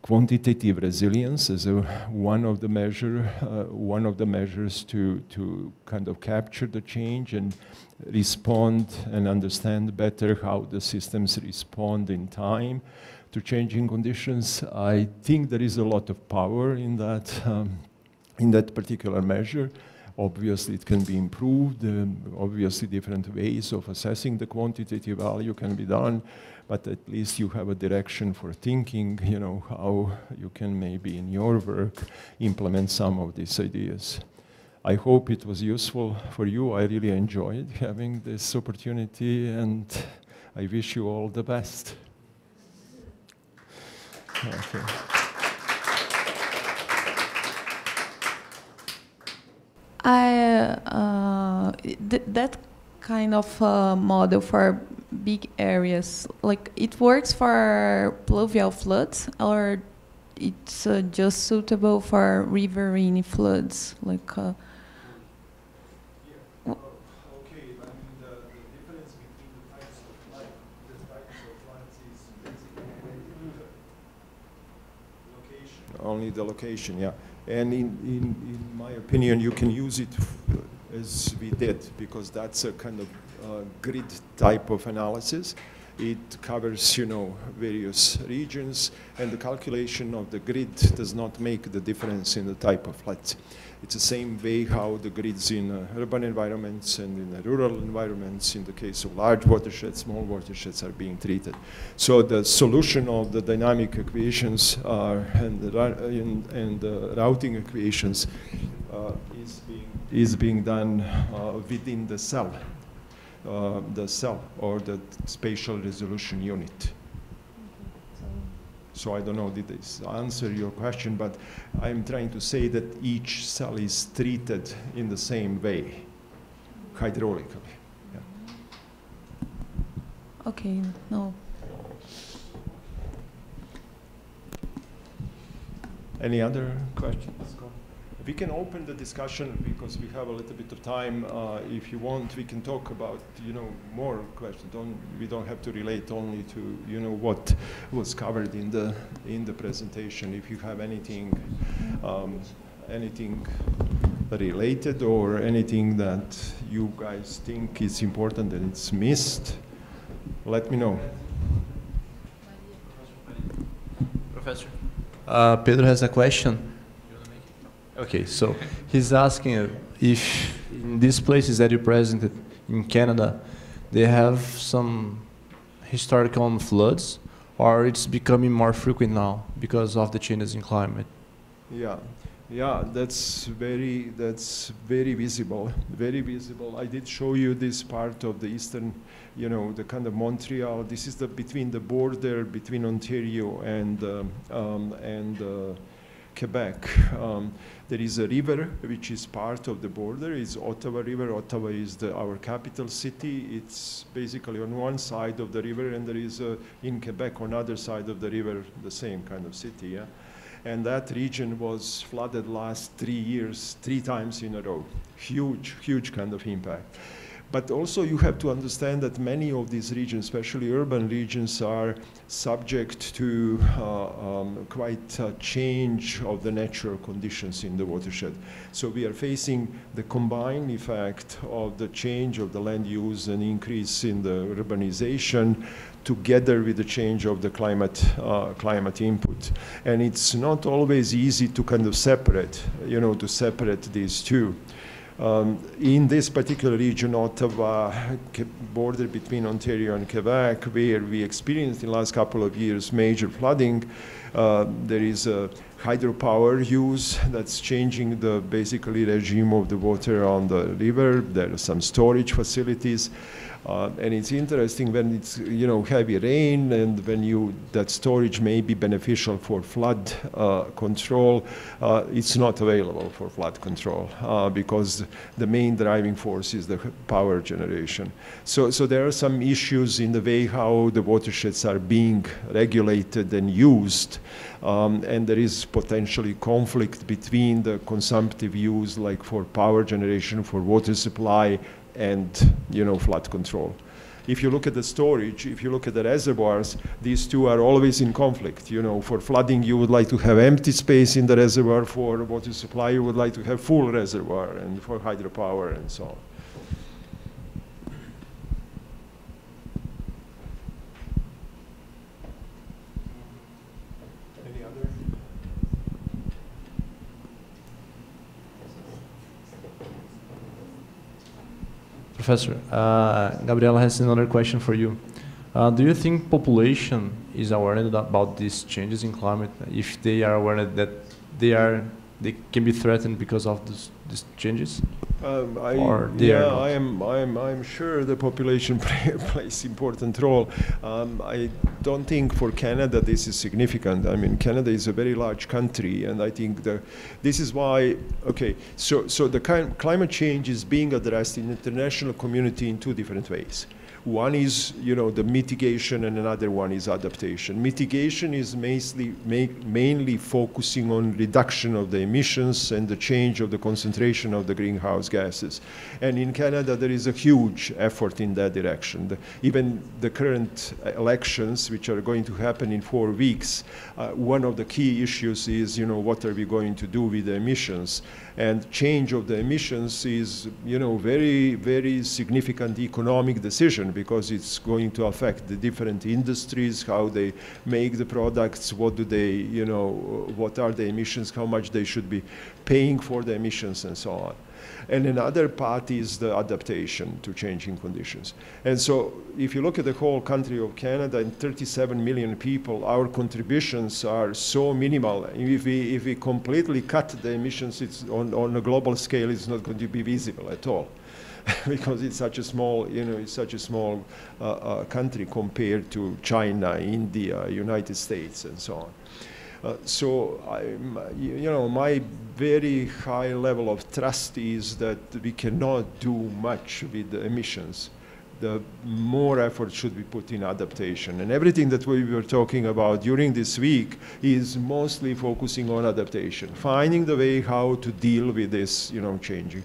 quantitative resilience is a, one of the measure, uh, one of the measures to to kind of capture the change and respond and understand better how the systems respond in time to changing conditions. I think there is a lot of power in that um, in that particular measure. Obviously, it can be improved. Um, obviously, different ways of assessing the quantitative value can be done. But at least you have a direction for thinking, you know, how you can maybe in your work implement some of these ideas. I hope it was useful for you. I really enjoyed having this opportunity, and I wish you all the best. Okay. I, uh, th that kind of uh, model for big areas, like it works for pluvial floods, or it's uh, just suitable for riverine floods, like uh, yeah. Well, okay, I mean the, the difference between the types of floods, the types of floods is basically location. Only the location, yeah. And in, in, in my opinion, you can use it as we did, because that's a kind of uh, grid type of analysis. It covers, you know, various regions, and the calculation of the grid does not make the difference in the type of floods. It's the same way how the grids in uh, urban environments and in the rural environments, in the case of large watersheds, small watersheds, are being treated. So the solution of the dynamic equations are, and the, and, and the routing equations uh, is, being, is being done uh, within the cell. Uh, the cell or the spatial resolution unit. Okay, so. so I don't know, did this answer your question, but I'm trying to say that each cell is treated in the same way, hydraulically. Yeah. Okay, no. Any other questions? We can open the discussion because we have a little bit of time. Uh, if you want, we can talk about, you know, more questions. Don't, we don't have to relate only to, you know, what was covered in the in the presentation. If you have anything, um, anything related or anything that you guys think is important and it's missed, let me know. Professor, uh, Pedro has a question. Okay, so he's asking if in these places that you presented in Canada, they have some historical floods, or it's becoming more frequent now because of the changes in climate? Yeah, yeah, that's very, that's very visible, very visible. I did show you this part of the eastern, you know, the kind of Montreal. This is the between the border between Ontario and um, um, and. Uh, Quebec. Um, there is a river which is part of the border. It's Ottawa River. Ottawa is the, our capital city. It's basically on one side of the river, and there is a, in Quebec on other side of the river the same kind of city. Yeah? And that region was flooded last three years, three times in a row. Huge, huge kind of impact. But also you have to understand that many of these regions, especially urban regions, are subject to uh, um, quite a change of the natural conditions in the watershed. So we are facing the combined effect of the change of the land use and increase in the urbanization, together with the change of the climate, uh, climate input. And it's not always easy to kind of separate, you know, to separate these two. Um, in this particular region, Ottawa, border between Ontario and Quebec, where we experienced in the last couple of years major flooding, uh, there is a hydropower use that's changing the basically regime of the water on the river. There are some storage facilities. Uh, and it's interesting when it's, you know, heavy rain and when you, that storage may be beneficial for flood uh, control, uh, it's not available for flood control uh, because the main driving force is the power generation. So, so there are some issues in the way how the watersheds are being regulated and used. Um, and there is potentially conflict between the consumptive use, like for power generation, for water supply, and, you know, flood control. If you look at the storage, if you look at the reservoirs, these two are always in conflict. You know, for flooding, you would like to have empty space in the reservoir. For water supply, you would like to have full reservoir, and for hydropower, and so on. Professor, uh, Gabriela has another question for you. Uh, do you think population is aware about these changes in climate? If they are aware that they are, they can be threatened because of this, these changes? Um, I, yeah, I am. I am. I am sure the population play, plays important role. Um, I don't think for Canada this is significant. I mean, Canada is a very large country, and I think the this is why. Okay, so so the climate change is being addressed in the international community in two different ways. One is, you know, the mitigation, and another one is adaptation. Mitigation is mainly, make, mainly focusing on reduction of the emissions and the change of the concentration of the greenhouse gases. And in Canada, there is a huge effort in that direction. The, even the current elections, which are going to happen in four weeks, uh, one of the key issues is, you know, what are we going to do with the emissions? And change of the emissions is, you know, very, very significant economic decision, because it's going to affect the different industries, how they make the products, what do they, you know, what are the emissions, how much they should be paying for the emissions, and so on. And another part is the adaptation to changing conditions. And so if you look at the whole country of Canada and thirty-seven million people, our contributions are so minimal. If we, if we completely cut the emissions, it's on, on a global scale, it's not going to be visible at all. Because it's such a small, you know, it's such a small uh, uh, country compared to China, India, United States, and so on. Uh, so, I'm, you know, my very high level of trust is that we cannot do much with the emissions. the more effort should be put in adaptation. And everything that we were talking about during this week is mostly focusing on adaptation, finding the way how to deal with this, you know, changing.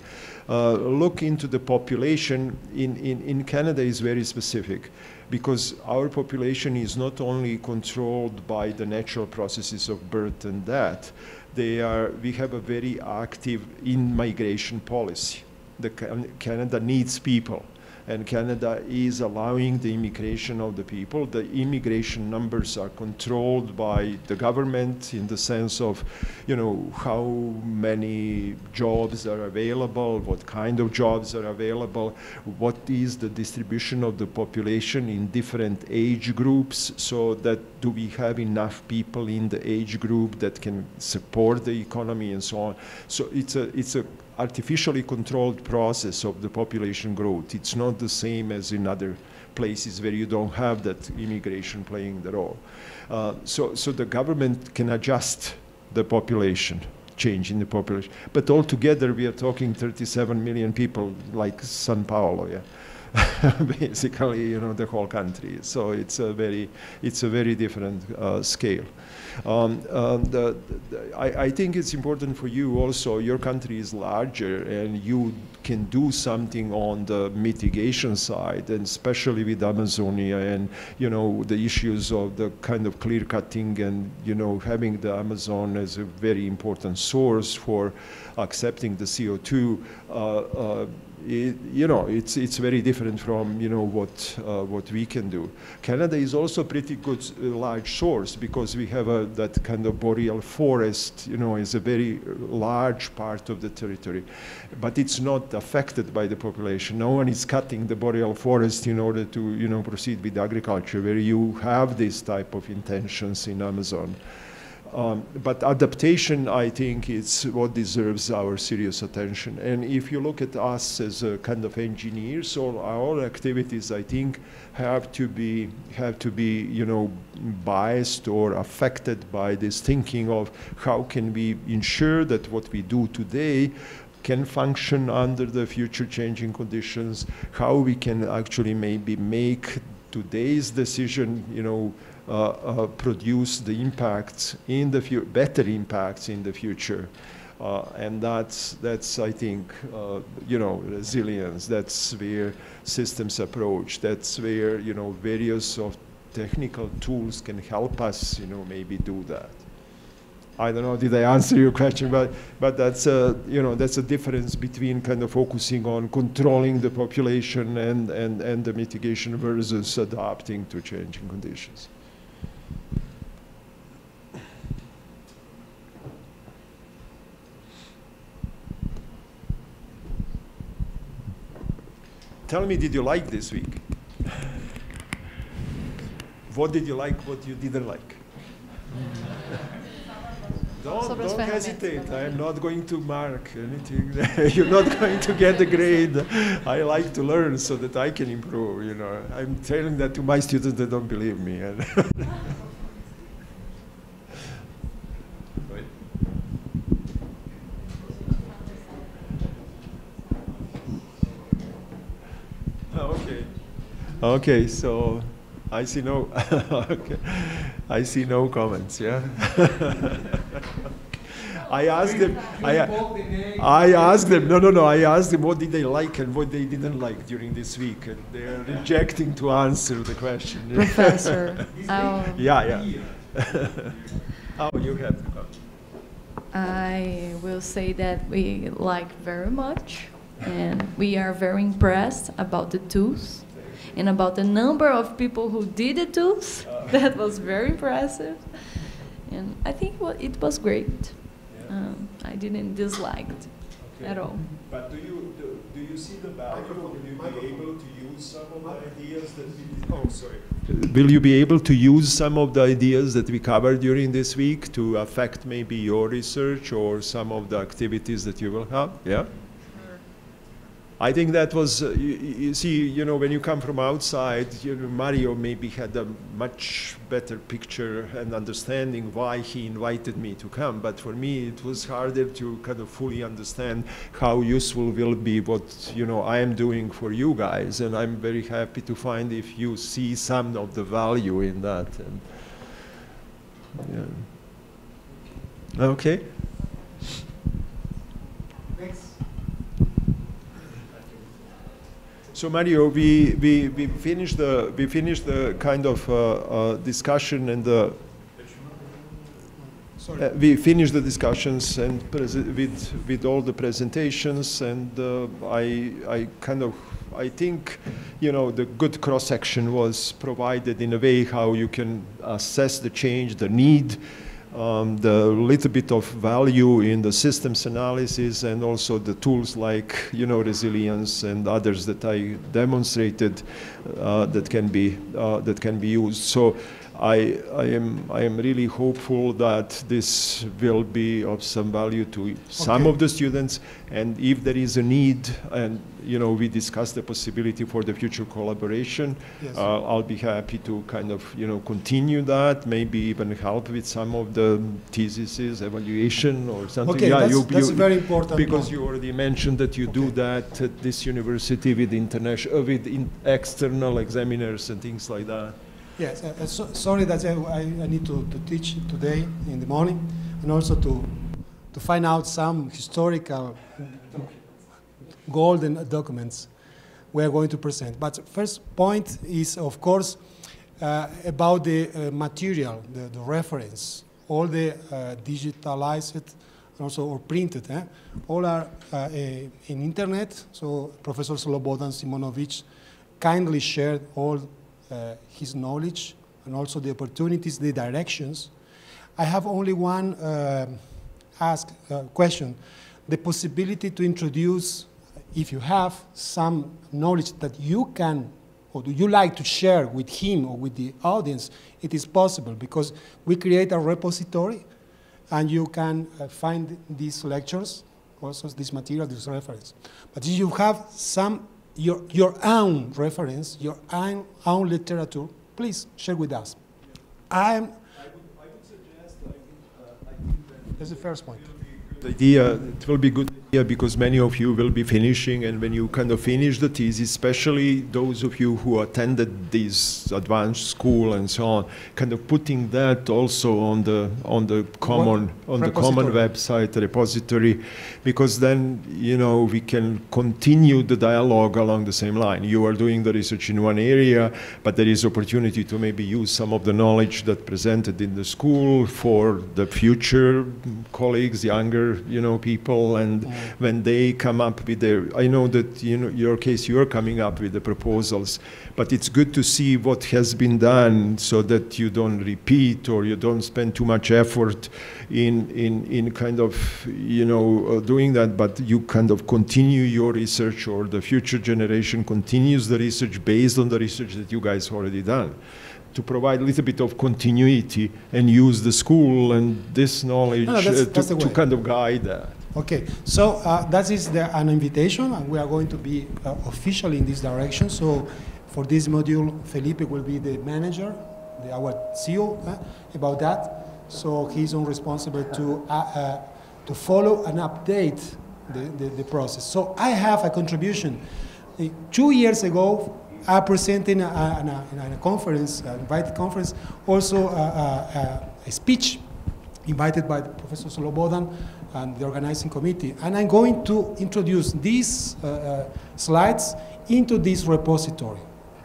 Uh, look into the population in, in, in Canada is very specific, because our population is not only controlled by the natural processes of birth and death, they are, we have a very active in-migration policy. The Canada needs people, and Canada is allowing the immigration of the people. The immigration numbers are controlled by the government in the sense of, you know, how many jobs are available, what kind of jobs are available, what is the distribution of the population in different age groups, so that do we have enough people in the age group that can support the economy and so on. So it's a, it's a artificially controlled process of the population growth. It's not the same as in other places where you don't have that immigration playing the role. Uh, so, so the government can adjust the population, change in the population. But altogether, we are talking thirty-seven million people, like São Paulo, yeah. Basically, you know, the whole country. So it's a very, it's a very different uh, scale. Um, um, the, the, I, I think it's important for you also, your country is larger and you can do something on the mitigation side, and especially with Amazonia and, you know, the issues of the kind of clear cutting and, you know, having the Amazon as a very important source for accepting the C O two. Uh, uh, It, you know, it's it's very different from, you know, what uh, what we can do. Canada is also a pretty good uh, large source, because we have a, that kind of boreal forest, you know, is a very large part of the territory, but it's not affected by the population. No one is cutting the boreal forest in order to, you know, proceed with agriculture, where you have this type of intentions in Amazon. Um, but adaptation, I think, is what deserves our serious attention. And if you look at us as a kind of engineers, all our activities, I think, have to be have to be you know biased or affected by this thinking of how can we ensure that what we do today can function under the future changing conditions, how we can actually maybe make today's decision, you know. Uh, uh, produce the impacts in the future, better impacts in the future, uh, and that's that's I think uh, you know resilience. That's where systems approach. That's where you know various of technical tools can help us. You know maybe do that. I don't know. Did I answer your question? But but that's a you know that's a difference between kind of focusing on controlling the population and and and the mitigation versus adapting to changing conditions. Tell me, did you like this week? What did you like, what you didn't like? Don't, don't hesitate. I'm not going to mark anything. You're not going to get a grade. I like to learn so that I can improve, you know. I'm telling that to my students, they don't believe me. Okay, so I see no okay. I see no comments, yeah. I asked them I, I asked them no no no I asked them what did they like and what they didn't like during this week, and they are rejecting to answer the question. Professor. yeah, yeah. Oh, you have to come. I will say that we like very much, and we are very impressed about the tools. And about the number of people who did the tools, uh, that was very impressive. And I think well, it was great. Yeah. Um, I didn't dislike it okay. at all. But do you, do, do you see the value? Will you be able to use some of the ideas that we, oh, sorry. Will you be able to use some of the ideas that we covered during this week to affect maybe your research or some of the activities that you will have? Yeah? Sure. I think that was, uh, you, you see, you know, when you come from outside, you know, Mario maybe had a much better picture and understanding why he invited me to come. But for me, it was harder to kind of fully understand how useful will be what, you know, I am doing for you guys. And I'm very happy to find if you see some of the value in that. And, yeah. Okay. So Mario, we we we finished the we finished the kind of uh, uh, discussion and the Sorry. Uh, we finished the discussions and with with all the presentations, and uh, I I kind of I think, you know, the good cross section was provided in a way how you can assess the change, the need, um, the little bit of value in the systems analysis, and also the tools like, you know, resilience and others that I demonstrated uh, that can be uh, that can be used. So I, I am I am really hopeful that this will be of some value to some okay. of the students, and if there is a need, and you know, we discussed the possibility for the future collaboration. Yes. Uh, I'll be happy to kind of, you know, continue that, maybe even help with some of the theses, evaluation, or something. Okay, yeah, that's, you, that's you, very important. Because point. You already mentioned that you okay. do that at this university with international, uh, with in external examiners and things like that. Yes, uh, so, sorry that I, I need to, to teach today in the morning, and also to to find out some historical golden documents we are going to present. But first point is, of course, uh, about the uh, material, the, the reference, all the uh, digitalized and also or printed. Eh? All are uh, in internet. So Professor Slobodan Simonovic kindly shared all. Uh, his knowledge and also the opportunities, the directions. I have only one uh, ask uh, question: the possibility to introduce, if you have some knowledge that you can or do you like to share with him or with the audience, it is possible because we create a repository, and you can uh, find these lectures, also this material, this reference. But if you have some. Your, your own reference, your own, own literature, please share with us. Yeah. I'm, I, would, I would suggest, I think, uh, I think that that's the first point. Idea, it will be good idea because many of you will be finishing, and when you kind of finish the thesis, especially those of you who attended this advanced school and so on, kind of putting that also on the on the common on the common website repository, because then, you know, we can continue the dialogue along the same line. You are doing the research in one area, but there is opportunity to maybe use some of the knowledge that presented in the school for the future colleagues, younger, you know, people, and mm-hmm. when they come up with their, I know that, you know, your case, you're coming up with the proposals, but it's good to see what has been done so that you don't repeat or you don't spend too much effort in in in kind of, you know, uh, doing that, but you kind of continue your research, or the future generation continues the research based on the research that you guys already done, to provide a little bit of continuity and use the school and this knowledge no, that's, uh, to, that's to kind of guide that. Okay, so uh, that is the, an invitation, and we are going to be uh, officially in this direction. So for this module, Felipe will be the manager, the, our C E O, uh, about that. So he's on responsible to, uh, uh, to follow and update the, the, the process. So I have a contribution. Uh, two years ago, I presented in a, in a, in a conference, an invited conference, also a, a, a speech invited by Professor Slobodan and the organizing committee. And I'm going to introduce these uh, uh, slides into this repository.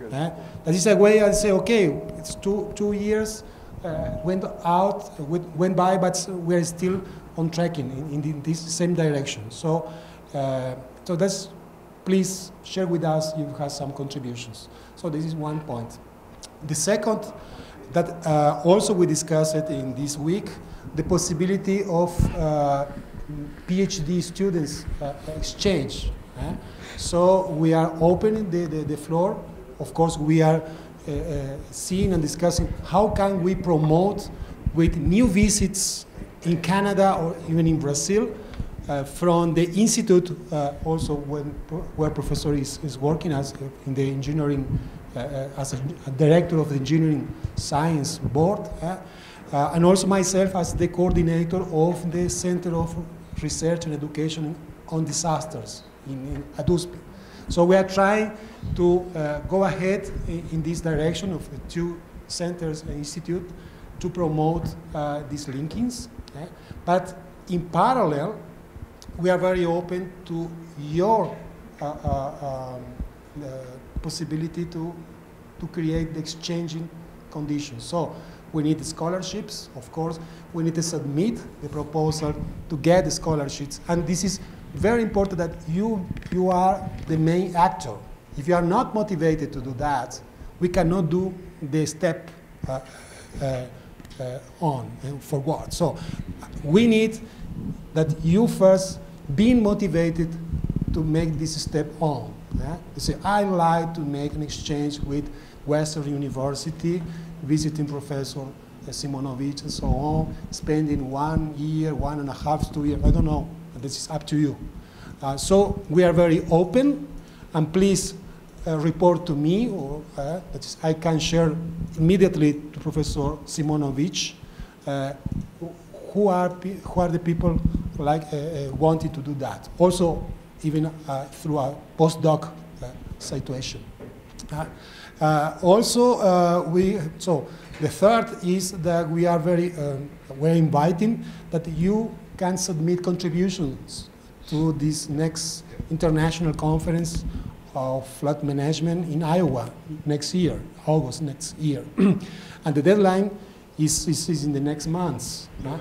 Uh, that is a way I say, okay, it's two, two years, uh, went out, went by, but we're still on tracking in, in this same direction. So, uh, so that's. Please share with us if you have some contributions. So this is one point. The second, that uh, also we discussed it in this week, the possibility of uh, PhD students uh, exchange. Eh? So we are opening the, the, the floor. Of course, we are uh, uh, seeing and discussing how can we promote with new visits in Canada or even in Brazil, uh, from the institute, uh, also when, where Professor is, is working as in the engineering, uh, as a, a director of the engineering science board, uh, uh, and also myself as the coordinator of the Center of Research and Education on Disasters in, in ADUSPI. So we are trying to uh, go ahead in, in this direction of the two centers and institute to promote uh, these linkings. Okay? But in parallel, we are very open to your uh, uh, um, uh, possibility to, to create the exchanging conditions. So we need scholarships, of course. We need to submit the proposal to get the scholarships. And this is very important that you, you are the main actor. If you are not motivated to do that, we cannot do the step uh, uh, uh, on and forward. So we need that you first being motivated to make this step on. Yeah? You say, I like to make an exchange with Western University, visiting Professor Simonovic and so on, spending one year, one and a half, two years, I don't know. This is up to you. Uh, so we are very open, and please uh, report to me, or uh, that is, I can share immediately to Professor Simonovic uh, who are who are the people like uh, uh, wanting to do that. Also, even uh, through a postdoc uh, situation. Uh, uh, also, uh, we so the third is that we are very um, we're inviting that you can submit contributions to this next international conference of flood management in Iowa next year, August next year. And the deadline is, is, is in the next months. Huh?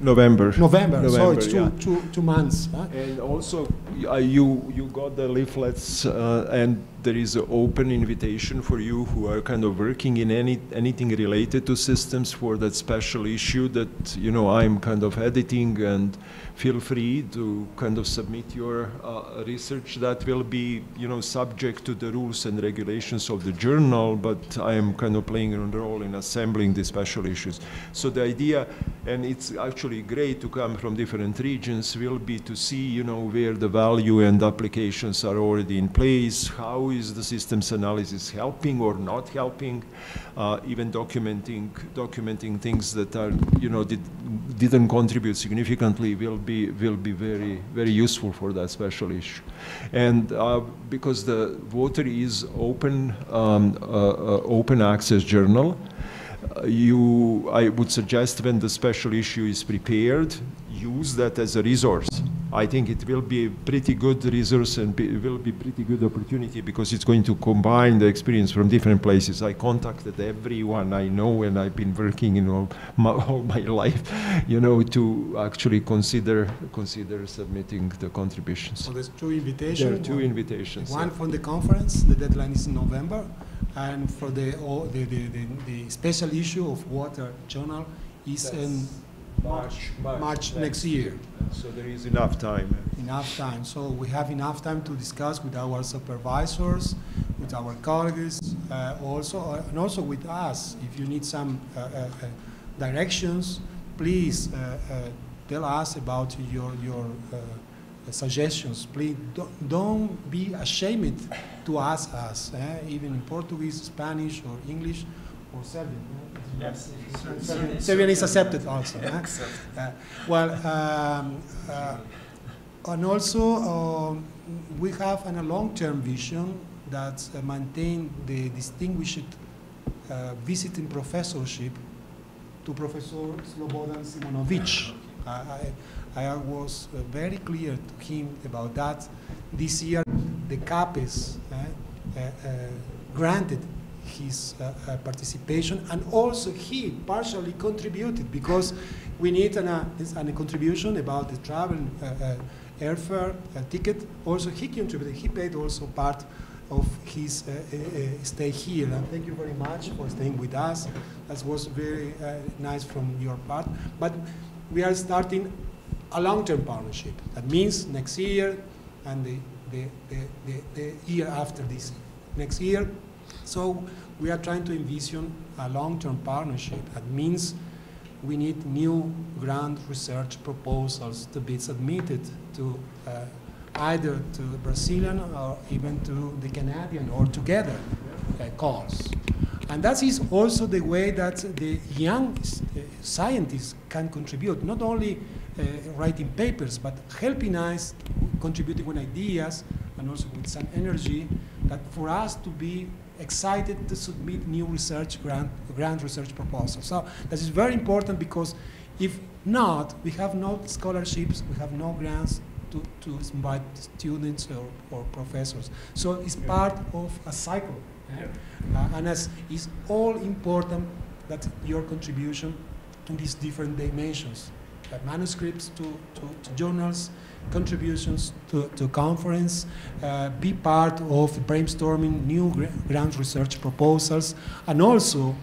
November. November. November, so it's two, yeah. two, two months. Huh? And also, uh, you, you got the leaflets, uh, and there is an open invitation for you who are kind of working in any anything related to systems for that special issue that, you know, I'm kind of editing, and feel free to kind of submit your uh, research that will be, you know, subject to the rules and regulations of the journal, but I am kind of playing a role in assembling the special issues. So the idea, and it's actually great to come from different regions, will be to see, you know, where the value and applications are already in place, how is the systems analysis helping or not helping, uh, even documenting documenting things that are, you know, did, didn't contribute significantly will be will be very very useful for that special issue. And uh, because the water is open um, uh, uh, open access journal, uh, you I would suggest when the special issue is prepared, use that as a resource. I think it will be a pretty good resource, and it will be pretty good opportunity, because it's going to combine the experience from different places. I contacted everyone I know, and I've been working in all my, all my life, you know, to actually consider consider submitting the contributions. So there's two invitations. There are two one, invitations. One yeah. from the conference. The deadline is in November, and for the all, the, the, the the special issue of Water Journal is That's in March March, March next, next year. year. So there is enough time. Enough time. So we have enough time to discuss with our supervisors, with our colleagues, uh, also, uh, and also with us. If you need some uh, uh, directions, please uh, uh, tell us about your your uh, suggestions. Please don't, don't be ashamed to ask us, eh? Even in Portuguese, Spanish, or English, or Serbian. Yes. Serbian is accepted also. Yeah, eh? uh, well, um, uh, and also um, we have an, a long-term vision that uh, maintain the distinguished uh, visiting professorship to Professor Slobodan Simonovic. I, I, I was uh, very clear to him about that. This year, the CAPES uh, uh, uh, granted his uh, uh, participation, and also he partially contributed, because we need an, uh, an, a contribution about the travel, uh, uh, airfare, uh, ticket. Also he contributed, he paid also part of his uh, uh, stay here. And thank you very much for staying with us. That was very uh, nice from your part. But we are starting a long-term partnership. That means next year and the, the, the, the, the year after this. Next year, so we are trying to envision a long-term partnership. That means we need new grand research proposals to be submitted to uh, either to the Brazilian or even to the Canadian or together uh, calls. And that is also the way that the young uh, scientists can contribute, not only uh, writing papers, but helping us, contributing with ideas and also with some energy, that for us to be excited to submit new research, grant, grant research proposals. So this is very important, because if not, we have no scholarships, we have no grants to, to invite students or, or professors. So it's part of a cycle. Yeah. Uh, and as it's all important that your contribution to these different dimensions, uh, manuscripts to, to, to journals, contributions to, to conference, uh, be part of brainstorming new grant research proposals, and also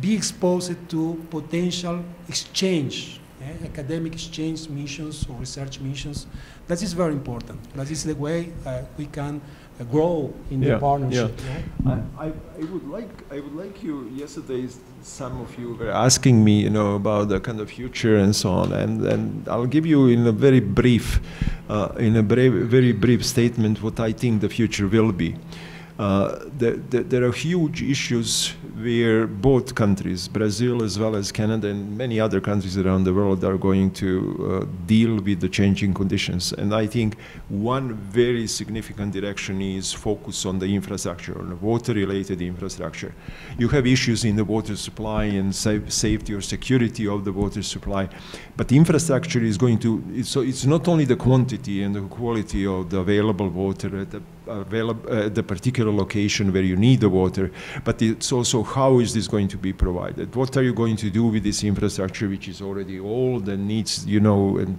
be exposed to potential exchange, eh? academic exchange missions or research missions. That is very important. That is the way uh, we can uh, grow in yeah, the partnership. Yeah. Yeah? I, I, I would like I would like you. Yesterday, some of you were asking me, you know, about the kind of future and so on. And and I'll give you in a very brief, uh, in a brave, very brief statement what I think the future will be. Uh, the, the, there are huge issues where both countries, Brazil as well as Canada and many other countries around the world, are going to uh, deal with the changing conditions. And I think one very significant direction is focus on the infrastructure, on the water-related infrastructure. You have issues in the water supply and safe, safety or security of the water supply, but infrastructure is going to, it's, so it's not only the quantity and the quality of the available water at the available at the particular location where you need the water, but it's also how is this going to be provided? What are you going to do with this infrastructure, which is already old and needs, you know, and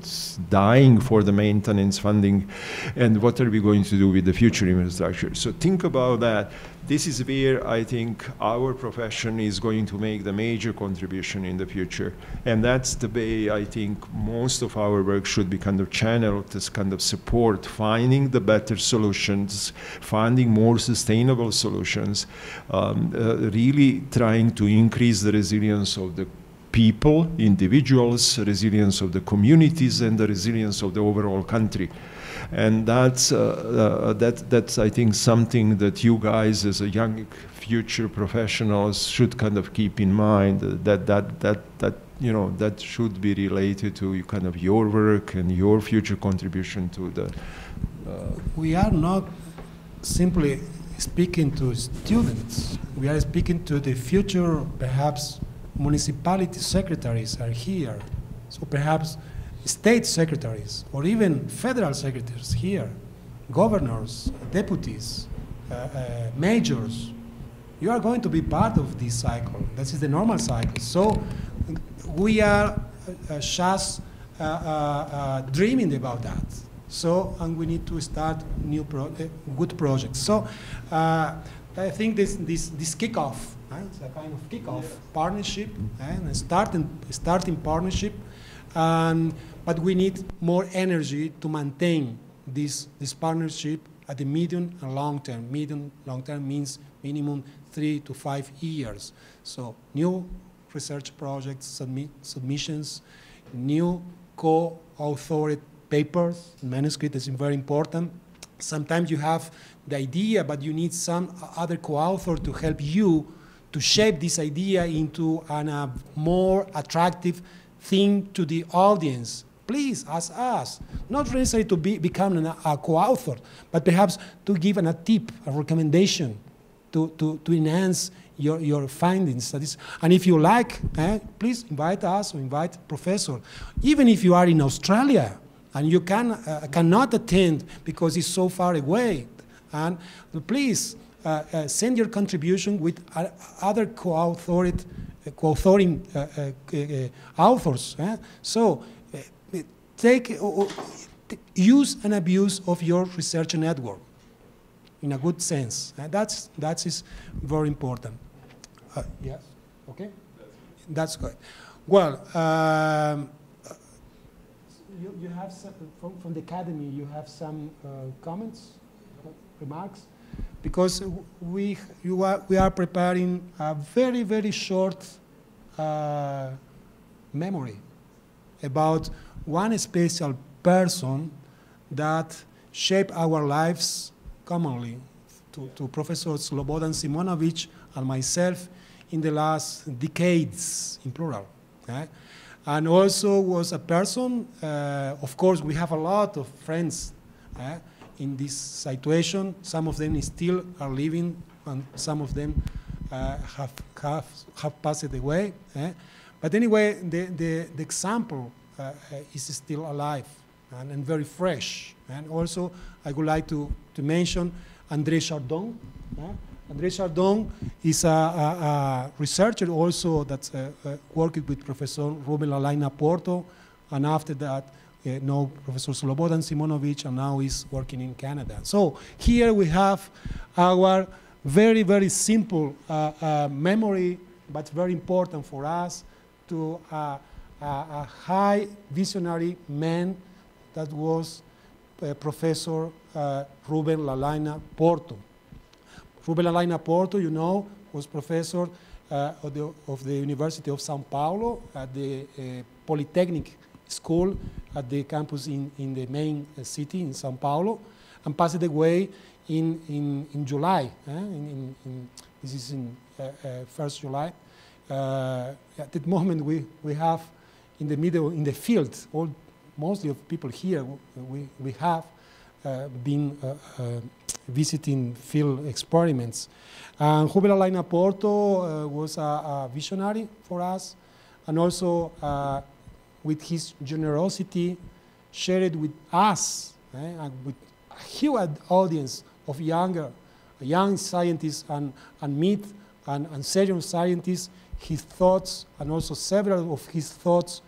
dying for the maintenance funding? And what are we going to do with the future infrastructure? So think about that. This is where I think our profession is going to make the major contribution in the future. And that's the way I think most of our work should be kind of channeled to kind of support finding the better solutions, finding more sustainable solutions, um, uh, really trying to increase the resilience of the people, individuals, resilience of the communities, and the resilience of the overall country. And that's, uh, uh, that, that's, I think, something that you guys as a young future professionals should kind of keep in mind, uh, that, that, that, that, you know, that should be related to kind of your work and your future contribution to the... Uh, we are not simply speaking to students. We are speaking to the future, perhaps municipality secretaries are here. So perhaps state secretaries, or even federal secretaries here, governors, deputies, uh, uh, majors, you are going to be part of this cycle. This is the normal cycle. So we are uh, just uh, uh, uh, dreaming about that. So, and we need to start new pro uh, good projects. So uh, I think this, this, this kickoff, right? It's a kind of kickoff yeah. partnership, right? And a starting, starting partnership. Um, but we need more energy to maintain this, this partnership at the medium and long term. Medium, long term means minimum three to five years. So new research projects, submi submissions, new co-authored papers, manuscript is very important. Sometimes you have the idea, but you need some other co-author to help you to shape this idea into an, a more attractive thing to the audience. Please ask us, not necessarily to be, become an, a co-author, but perhaps to give an, a tip, a recommendation to, to, to enhance your, your findings. That is, and if you like, eh, please invite us or invite professor. Even if you are in Australia and you can, uh, cannot attend because it's so far away, and please uh, uh, send your contribution with uh, other co-authored co-authoring uh, uh, uh, authors. Eh? So uh, take, uh, use and abuse of your research network in a good sense. Uh, that's, that is very important. Uh, yes, okay? That's good. Well, um, you, you have some, from, from the academy, you have some uh, comments, remarks? Because we, you are, we are preparing a very, very short uh, memory about one special person that shaped our lives commonly, to, to Professor Slobodan Simonovic and myself in the last decades, in plural. Okay? And also was a person, uh, of course, we have a lot of friends uh, in this situation. Some of them still are living, and some of them uh, have, have, have passed away. Uh. But anyway, the, the, the example uh, is still alive and, and very fresh. And also, I would like to, to mention Andre Chardon. Uh. Andre Chardon is a, a, a researcher also that's uh, uh, working with Professor Rubem La Laina Porto, and after that, uh, now Professor Slobodan Simonovic, and now he's working in Canada. So here we have our very, very simple uh, uh, memory, but very important for us, to uh, a, a high visionary man that was uh, Professor uh, Rubem La Laina Porto. Rubem La Laina Porto, you know, was professor uh, of, the, of the University of Sao Paulo at the uh, Polytechnic School at the campus in, in the main uh, city in Sao Paulo, and passed away in, in, in July. Eh? In, in, in, this is in uh, uh, first July. Uh, at that moment, we, we have in the middle, in the field, all, mostly of people here, we, we have uh, been uh, uh, visiting field experiments. And Rubem La Laina Porto uh, was a, a visionary for us, and also uh, with his generosity, shared with us, eh, and with a huge audience of younger, young scientists and, and mid and, and senior scientists, his thoughts, and also several of his thoughts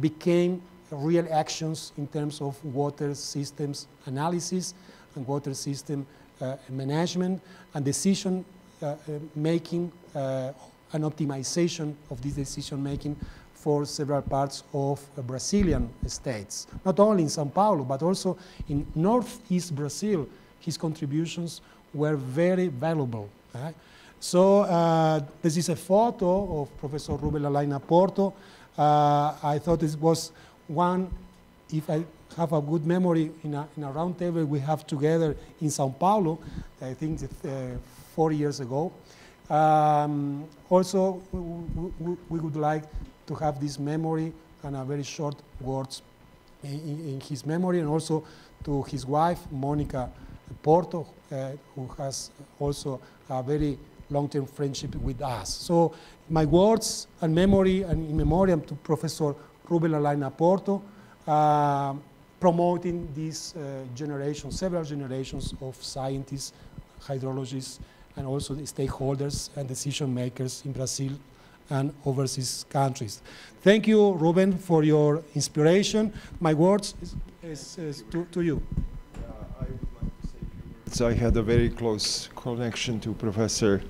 became real actions in terms of water systems analysis, and water system uh, management, and decision uh, uh, making, uh, and optimization of this decision making for several parts of uh, Brazilian states. Not only in Sao Paulo, but also in northeast Brazil, his contributions were very valuable. Right? So uh, this is a photo of Professor Rubem La Laina Porto. Uh, I thought this was one, if I have a good memory, in a, in a round table we have together in Sao Paulo, I think uh, four years ago. Um, also, we, we would like to have this memory and a very short words in, in his memory, and also to his wife, Monica Porto, uh, who has also a very long-term friendship with us. So my words and memory and in memoriam to Professor Rubem La Laina Porto, uh, promoting this uh, generation, several generations of scientists, hydrologists, and also the stakeholders and decision makers in Brazil and overseas countries. Thank you, Rubem, for your inspiration. My words is, is, is to, to you. Yeah, I would like to say a few words. I had a very close connection to Professor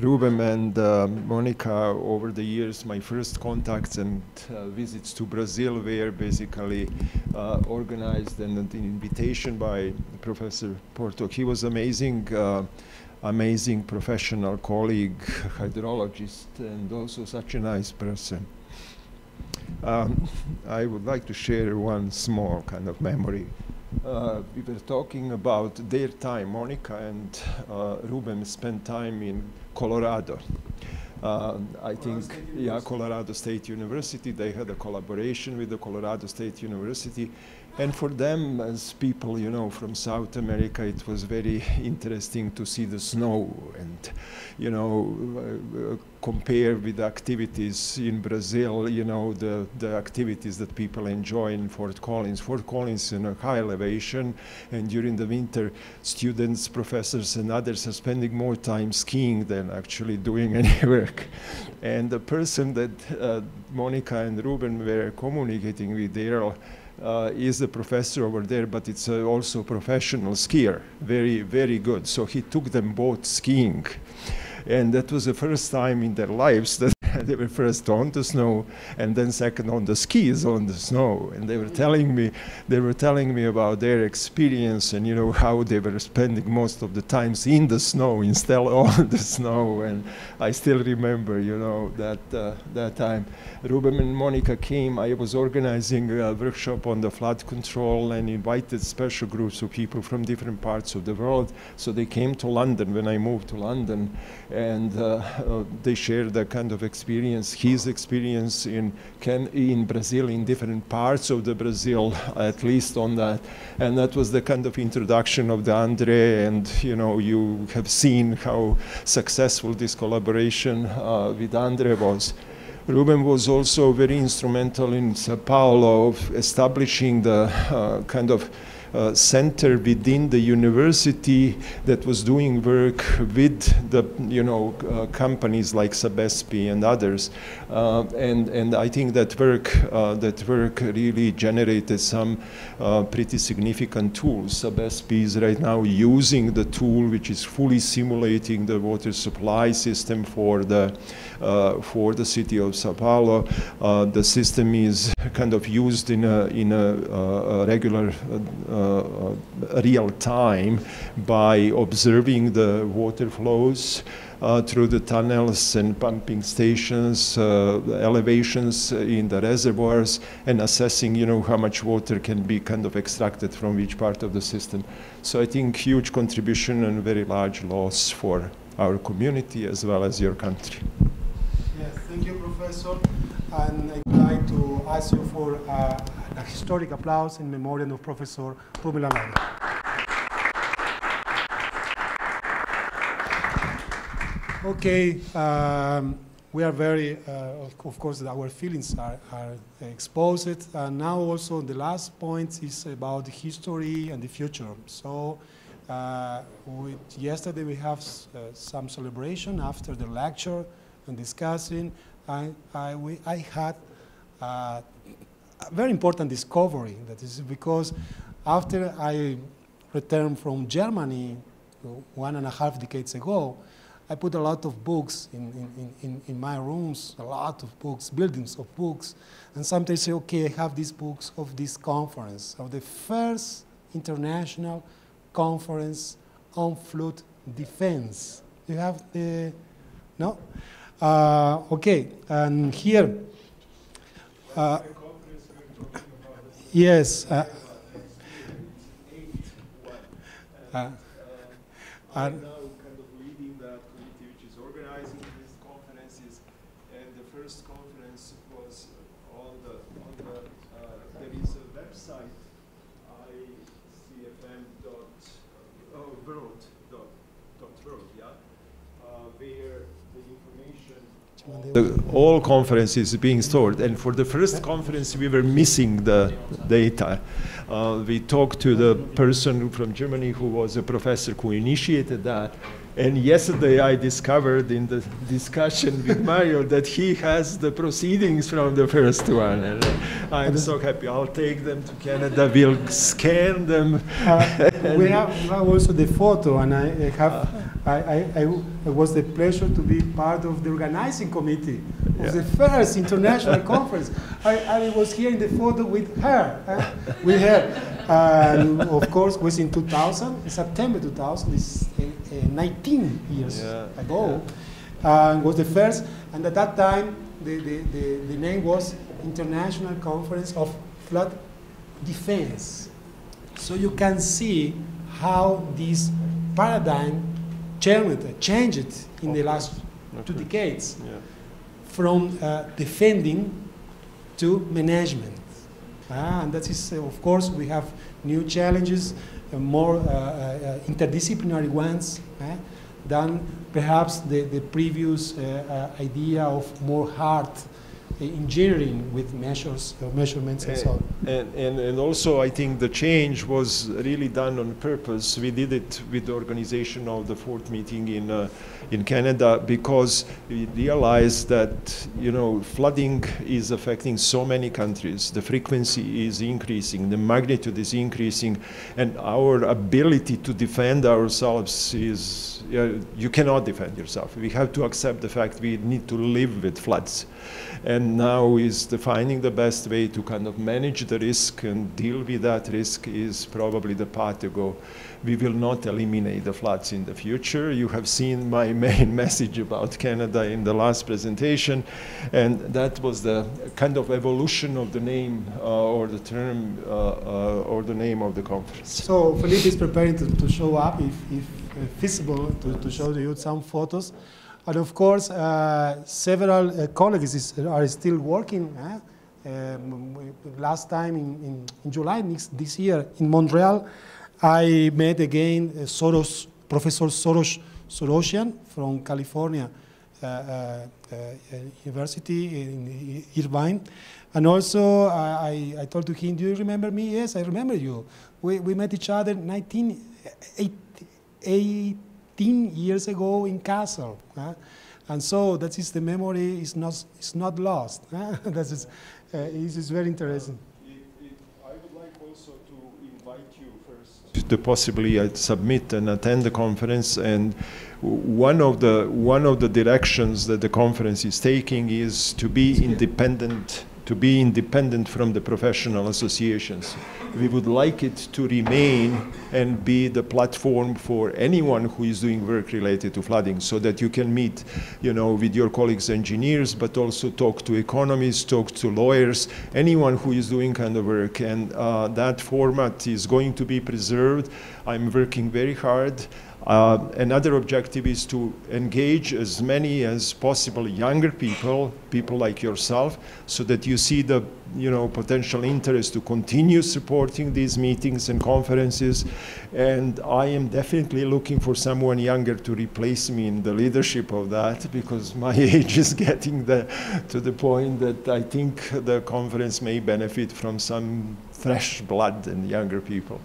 Rubem and uh, Monica over the years, my first contacts and uh, visits to Brazil were basically uh, organized and an invitation by Professor Porto. He was amazing, uh, amazing professional colleague, hydrologist, and also such a nice person. Um, I would like to share one small kind of memory. Uh, we were talking about their time. Monica and uh, Rubem spent time in Colorado. Uh, I think, yeah, Colorado State University. They had a collaboration with the Colorado State University. And for them, as people, you know, from South America, it was very interesting to see the snow and, you know, uh, compare with the activities in Brazil, you know, the, the activities that people enjoy in Fort Collins. Fort Collins in a high elevation, and during the winter, students, professors, and others are spending more time skiing than actually doing any work. And the person that uh, Monica and Rubem were communicating with, there, Uh, is a professor over there, but it's uh, also a professional skier, very, very good. So he took them both skiing. And that was the first time in their lives that they were first on the snow and then second on the skis on the snow, and they were telling me they were telling me about their experience, and you know, how they were spending most of the times in the snow instead of on the snow. And I still remember, you know, that uh, that time Rubem and Monica came. I was organizing a workshop on the flood control and invited special groups of people from different parts of the world. So they came to London when I moved to London, and uh, uh, they shared a kind of experience, his experience in can in Brazil, in different parts of the Brazil, at least on that. And that was the kind of introduction of the Andre, and you know, you have seen how successful this collaboration uh, with Andre was. Rubem was also very instrumental in Sao Paulo of establishing the uh, kind of Uh, center within the university that was doing work with the, you know, uh, companies like SABESP and others, uh, and and I think that work uh, that work really generated some uh, pretty significant tools. SABESP is right now using the tool which is fully simulating the water supply system for the uh, for the city of Sao Paulo. Uh, the system is kind of used in a in a, a regular. Uh, Uh, real time by observing the water flows uh, through the tunnels and pumping stations, uh, elevations in the reservoirs, and assessing, you know, how much water can be kind of extracted from each part of the system. So I think huge contribution and very large loss for our community as well as your country. Yes, thank you, Professor. And I'd like to ask you for uh, a historic applause in memoriam of Professor Rubem La Laina. Okay, um, we are very, uh, of course, our feelings are, are exposed. And now also the last point is about the history and the future. So uh, we, yesterday we have s uh, some celebration after the lecture and discussing. I, I, we, I had uh, a very important discovery. That is because after I returned from Germany one and a half decades ago, I put a lot of books in, in, in, in my rooms, a lot of books, buildings of books. And sometimes say, okay, I have these books of this conference, of the first international conference on flood defense. You have the, no? Uh, okay, and here, uh, yes, uh, uh, I'm now kind of leading that committee which is organizing these conferences, and the first conference was on the, on the uh, there is a website, I C F M dot world, yeah, uh, where the information The, all conferences being stored, and for the first conference we were missing the data. Uh, we talked to the person from Germany who was a professor who initiated that, and yesterday I discovered in the discussion with Mario that he has the proceedings from the first one, and I'm so happy. I'll take them to Canada, we'll scan them. Uh, we have also the photo, and I have uh, I, I, it was the pleasure to be part of the organizing committee of yeah. the first international conference. I, I was here in the photo with her, uh, with her. And of course, was in two thousand, September two thousand, is uh, uh, nineteen years yeah. ago. Yeah. Uh, was the first, and at that time, the, the, the, the name was International Conference of Flood Defense. So you can see how this paradigm changed in okay. the last okay. two decades, yeah. from uh, defending to management. Ah, and that is, uh, of course, we have new challenges, uh, more uh, uh, interdisciplinary ones, eh, than perhaps the, the previous uh, uh, idea of more hard engineering with measures, uh, measurements and, and so on. And, and, and also I think the change was really done on purpose. We did it with the organization of the fourth meeting in, uh, in Canada, because we realized that, you know, flooding is affecting so many countries. The frequency is increasing, the magnitude is increasing, and our ability to defend ourselves is uh, you cannot defend yourself. We have to accept the fact we need to live with floods. And now is the finding the best way to kind of manage the risk and deal with that risk is probably the path to go. We will not eliminate the floods in the future. You have seen my main message about Canada in the last presentation, and that was the kind of evolution of the name uh, or the term uh, uh, or the name of the conference. So Felipe is preparing to, to show up, if, if feasible, to, to show you some photos. And of course, uh, several uh, colleagues is, are still working. Huh? Um, last time in, in, in July next, this year in Montreal, I met again uh, Soros, Professor Soros Sorosian from California uh, uh, uh, University in Irvine. And also I, I told to him, do you remember me? Yes, I remember you. We, we met each other nineteen, eight, eighteen years ago in Kassel. Huh? And so that is the memory is not, it's not lost. Huh? That is uh, it is very interesting. To possibly uh, submit and attend the conference, and one of the one of the directions that the conference is taking is to be independent, to be independent from the professional associations. We would like it to remain and be the platform for anyone who is doing work related to flooding, so that you can meet, you know, with your colleagues engineers, but also talk to economists, talk to lawyers, anyone who is doing kind of work. And uh, that format is going to be preserved. I'm working very hard. Uh, another objective is to engage as many as possible younger people, people like yourself, so that you see the, you know, potential interest to continue supporting these meetings and conferences. And I am definitely looking for someone younger to replace me in the leadership of that, because my age is getting the, to the point that I think the conference may benefit from some fresh blood and younger people.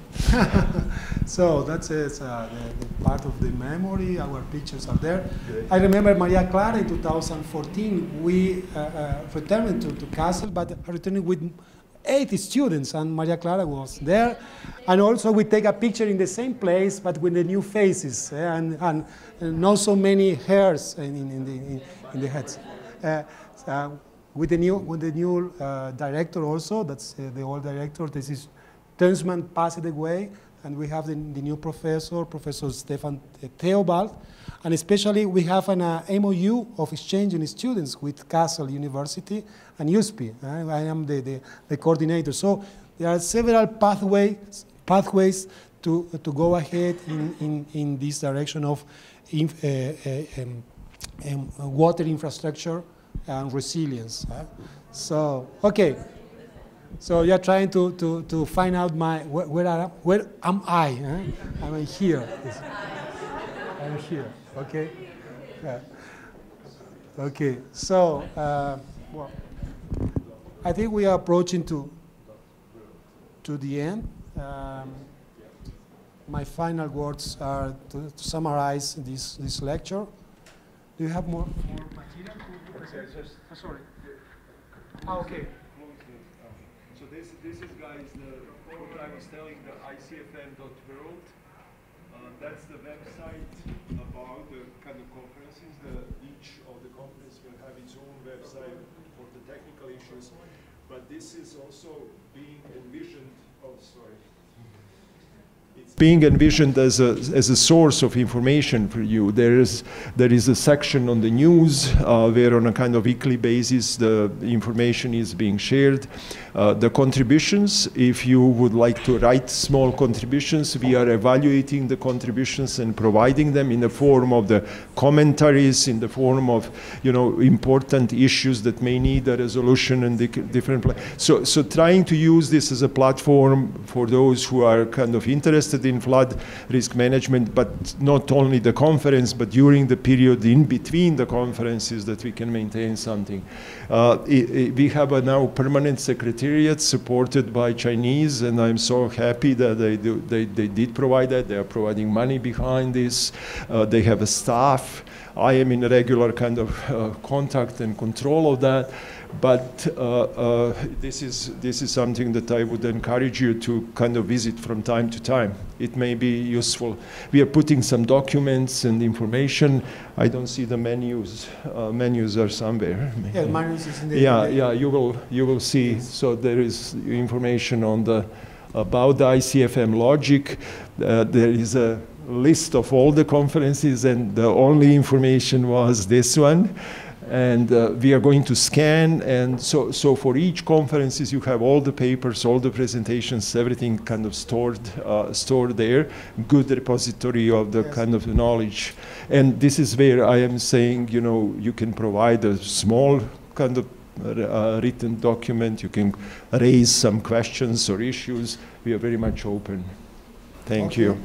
So that's it, uh, the, the part of the memory. Our pictures are there. Okay. I remember Maria Clara in two thousand fourteen. We uh, uh, returned to, to Kassel, but returning with eighty students, and Maria Clara was there. And also we take a picture in the same place, but with the new faces, and, and, and not so many hairs in, in, the, in, in the heads. Uh, so, With the new, with the new uh, director also, that's uh, the old director. This is Ternsman passed away, and we have the, the new professor, Professor Stefan Theobald. And especially we have an uh, M O U of exchanging students with Kassel University and U S P. Uh, I am the, the, the coordinator. So there are several pathways, pathways to, to go ahead in, in, in this direction of inf uh, uh, um, um, water infrastructure and resilience. Huh? So okay, so you're trying to to to find out my where where, are, where am I? Huh? I'm here. I'm here. Okay. Yeah. Okay. So uh, well, I think we are approaching to to the end. Um, my final words are to, to summarize this this lecture. Do you have more? more Oh, sorry. Ah, okay. So this, this is, guys, the what I was telling, the I C F M dot world. Uh, that's the website about the kind of conferences. The, each of the conference will have its own website for the technical issues. But this is also being envisioned. Oh, sorry. It's being envisioned as a, as a source of information for you. There is, there is a section on the news uh, where on a kind of weekly basis the information is being shared. Uh, the contributions, if you would like to write small contributions, we are evaluating the contributions and providing them in the form of the commentaries, in the form of, you know, important issues that may need a resolution and different. So, so trying to use this as a platform for those who are kind of interested in flood risk management, but not only the conference, but during the period in between the conferences, that we can maintain something. Uh, it, it, we have a now permanent secretariat supported by Chinese, and I'm so happy that they, do, they, they did provide that. They are providing money behind this. Uh, they have a staff. I am in a regular kind of uh, contact and control of that. But uh, uh, this is this is something that I would encourage you to kind of visit from time to time. It may be useful. We are putting some documents and information. I don't see the menus. Uh, menus are somewhere. Yeah, menus is in the yeah, yeah. You will you will see. Yes. So there is information on the about the I C F M logic. Uh, there is a list of all the conferences, and the only information was this one. And uh, we are going to scan, and so, so for each conferences you have all the papers, all the presentations, everything kind of stored, uh, stored there, good repository of the yes. kind of knowledge. And this is where I am saying, you know, you can provide a small kind of uh, written document, you can raise some questions or issues. We are very much open. Thank okay. you.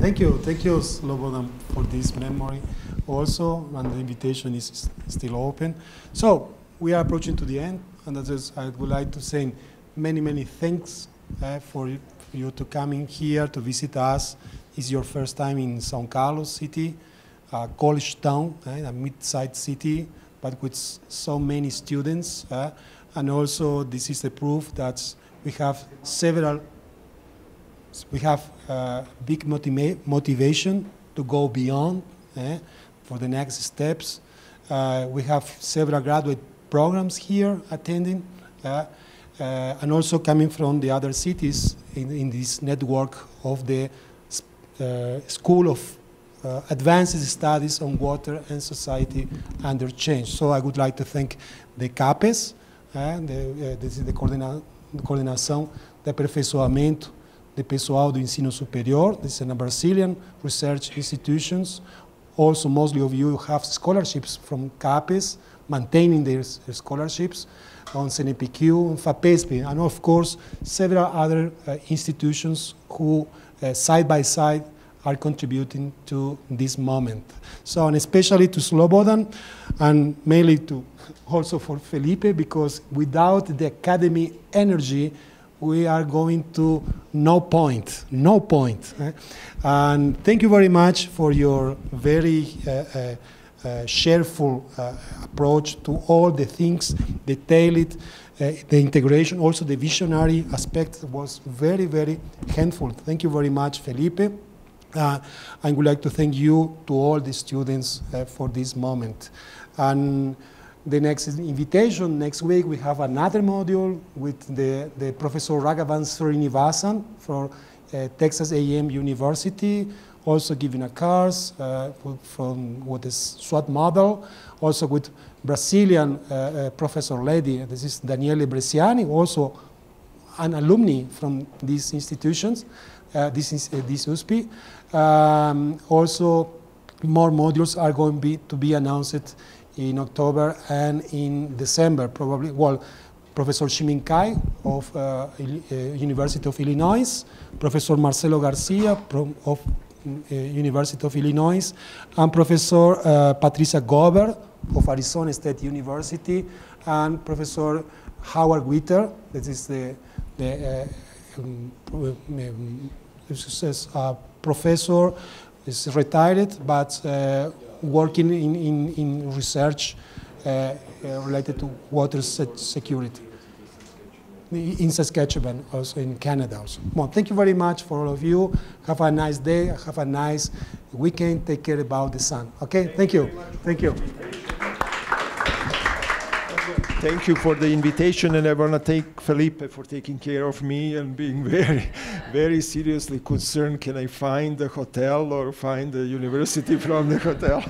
Thank you, thank you, Slobodan, for this memory. Also, and the invitation is still open. So we are approaching to the end, and that is, I would like to say many, many thanks uh, for you to come in here to visit us. It's your first time in São Carlos City, a college town, uh, a mid-sized city, but with so many students. Uh, and also, this is the proof that we have several, we have uh, big motiva motivation to go beyond. Uh, For the next steps, uh, we have several graduate programs here attending, uh, uh, and also coming from the other cities in, in this network of the uh, School of uh, Advanced Studies on Water and Society Under Change. So I would like to thank the CAPES, uh, the, uh, this is the coordena coordenação de aperfeiçoamento de pessoal do ensino superior. This is a Brazilian research institutions. Also, mostly of you have scholarships from CAPES, maintaining their scholarships on C N P Q, on FAPESP, and of course, several other uh, institutions who, uh, side by side, are contributing to this moment. So, and especially to Slobodan, and mainly to also for Felipe, because without the academy energy, we are going to no point, no point. Eh? And thank you very much for your very uh, uh, uh, shareful uh, approach to all the things, detailed, uh, the integration, also the visionary aspect was very, very helpful. Thank you very much, Felipe. Uh, I would like to thank you to all the students uh, for this moment. And the next invitation, next week, we have another module with the, the Professor Raghavan Srinivasan from uh, Texas A and M University, also giving a course uh, from what is SWAT model, also with Brazilian uh, uh, Professor Lady, this is Daniele Bresciani, also an alumni from these institutions, uh, this is uh, this U S P. Um, also, more modules are going be, to be announced in October and in December, probably. Well, Professor Shimin Kai of uh, University of Illinois, Professor Marcelo Garcia from, of uh, University of Illinois, and Professor uh, Patricia Gobert of Arizona State University, and Professor Howard Witter, that is the, the uh, um, um, uh, professor, is retired, but uh, working in, in, in research uh, uh, related to water se security in Saskatchewan, also in Canada. Also. Well, thank you very much for all of you. Have a nice day, have a nice weekend. Take care about the sun. Okay, thank, thank you. you. Thank you. Thank you for the invitation, and I want to thank Felipe for taking care of me and being very, very seriously concerned. Can I find a hotel or find the university from the hotel?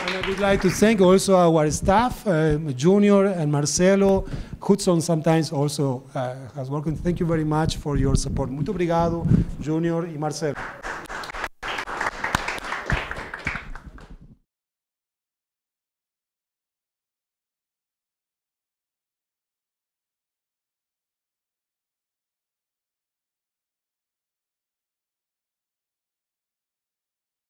And I would like to thank also our staff, uh, Junior and Marcelo. Hudson sometimes also uh, has worked. Thank you very much for your support. Muito obrigado, Junior and Marcelo.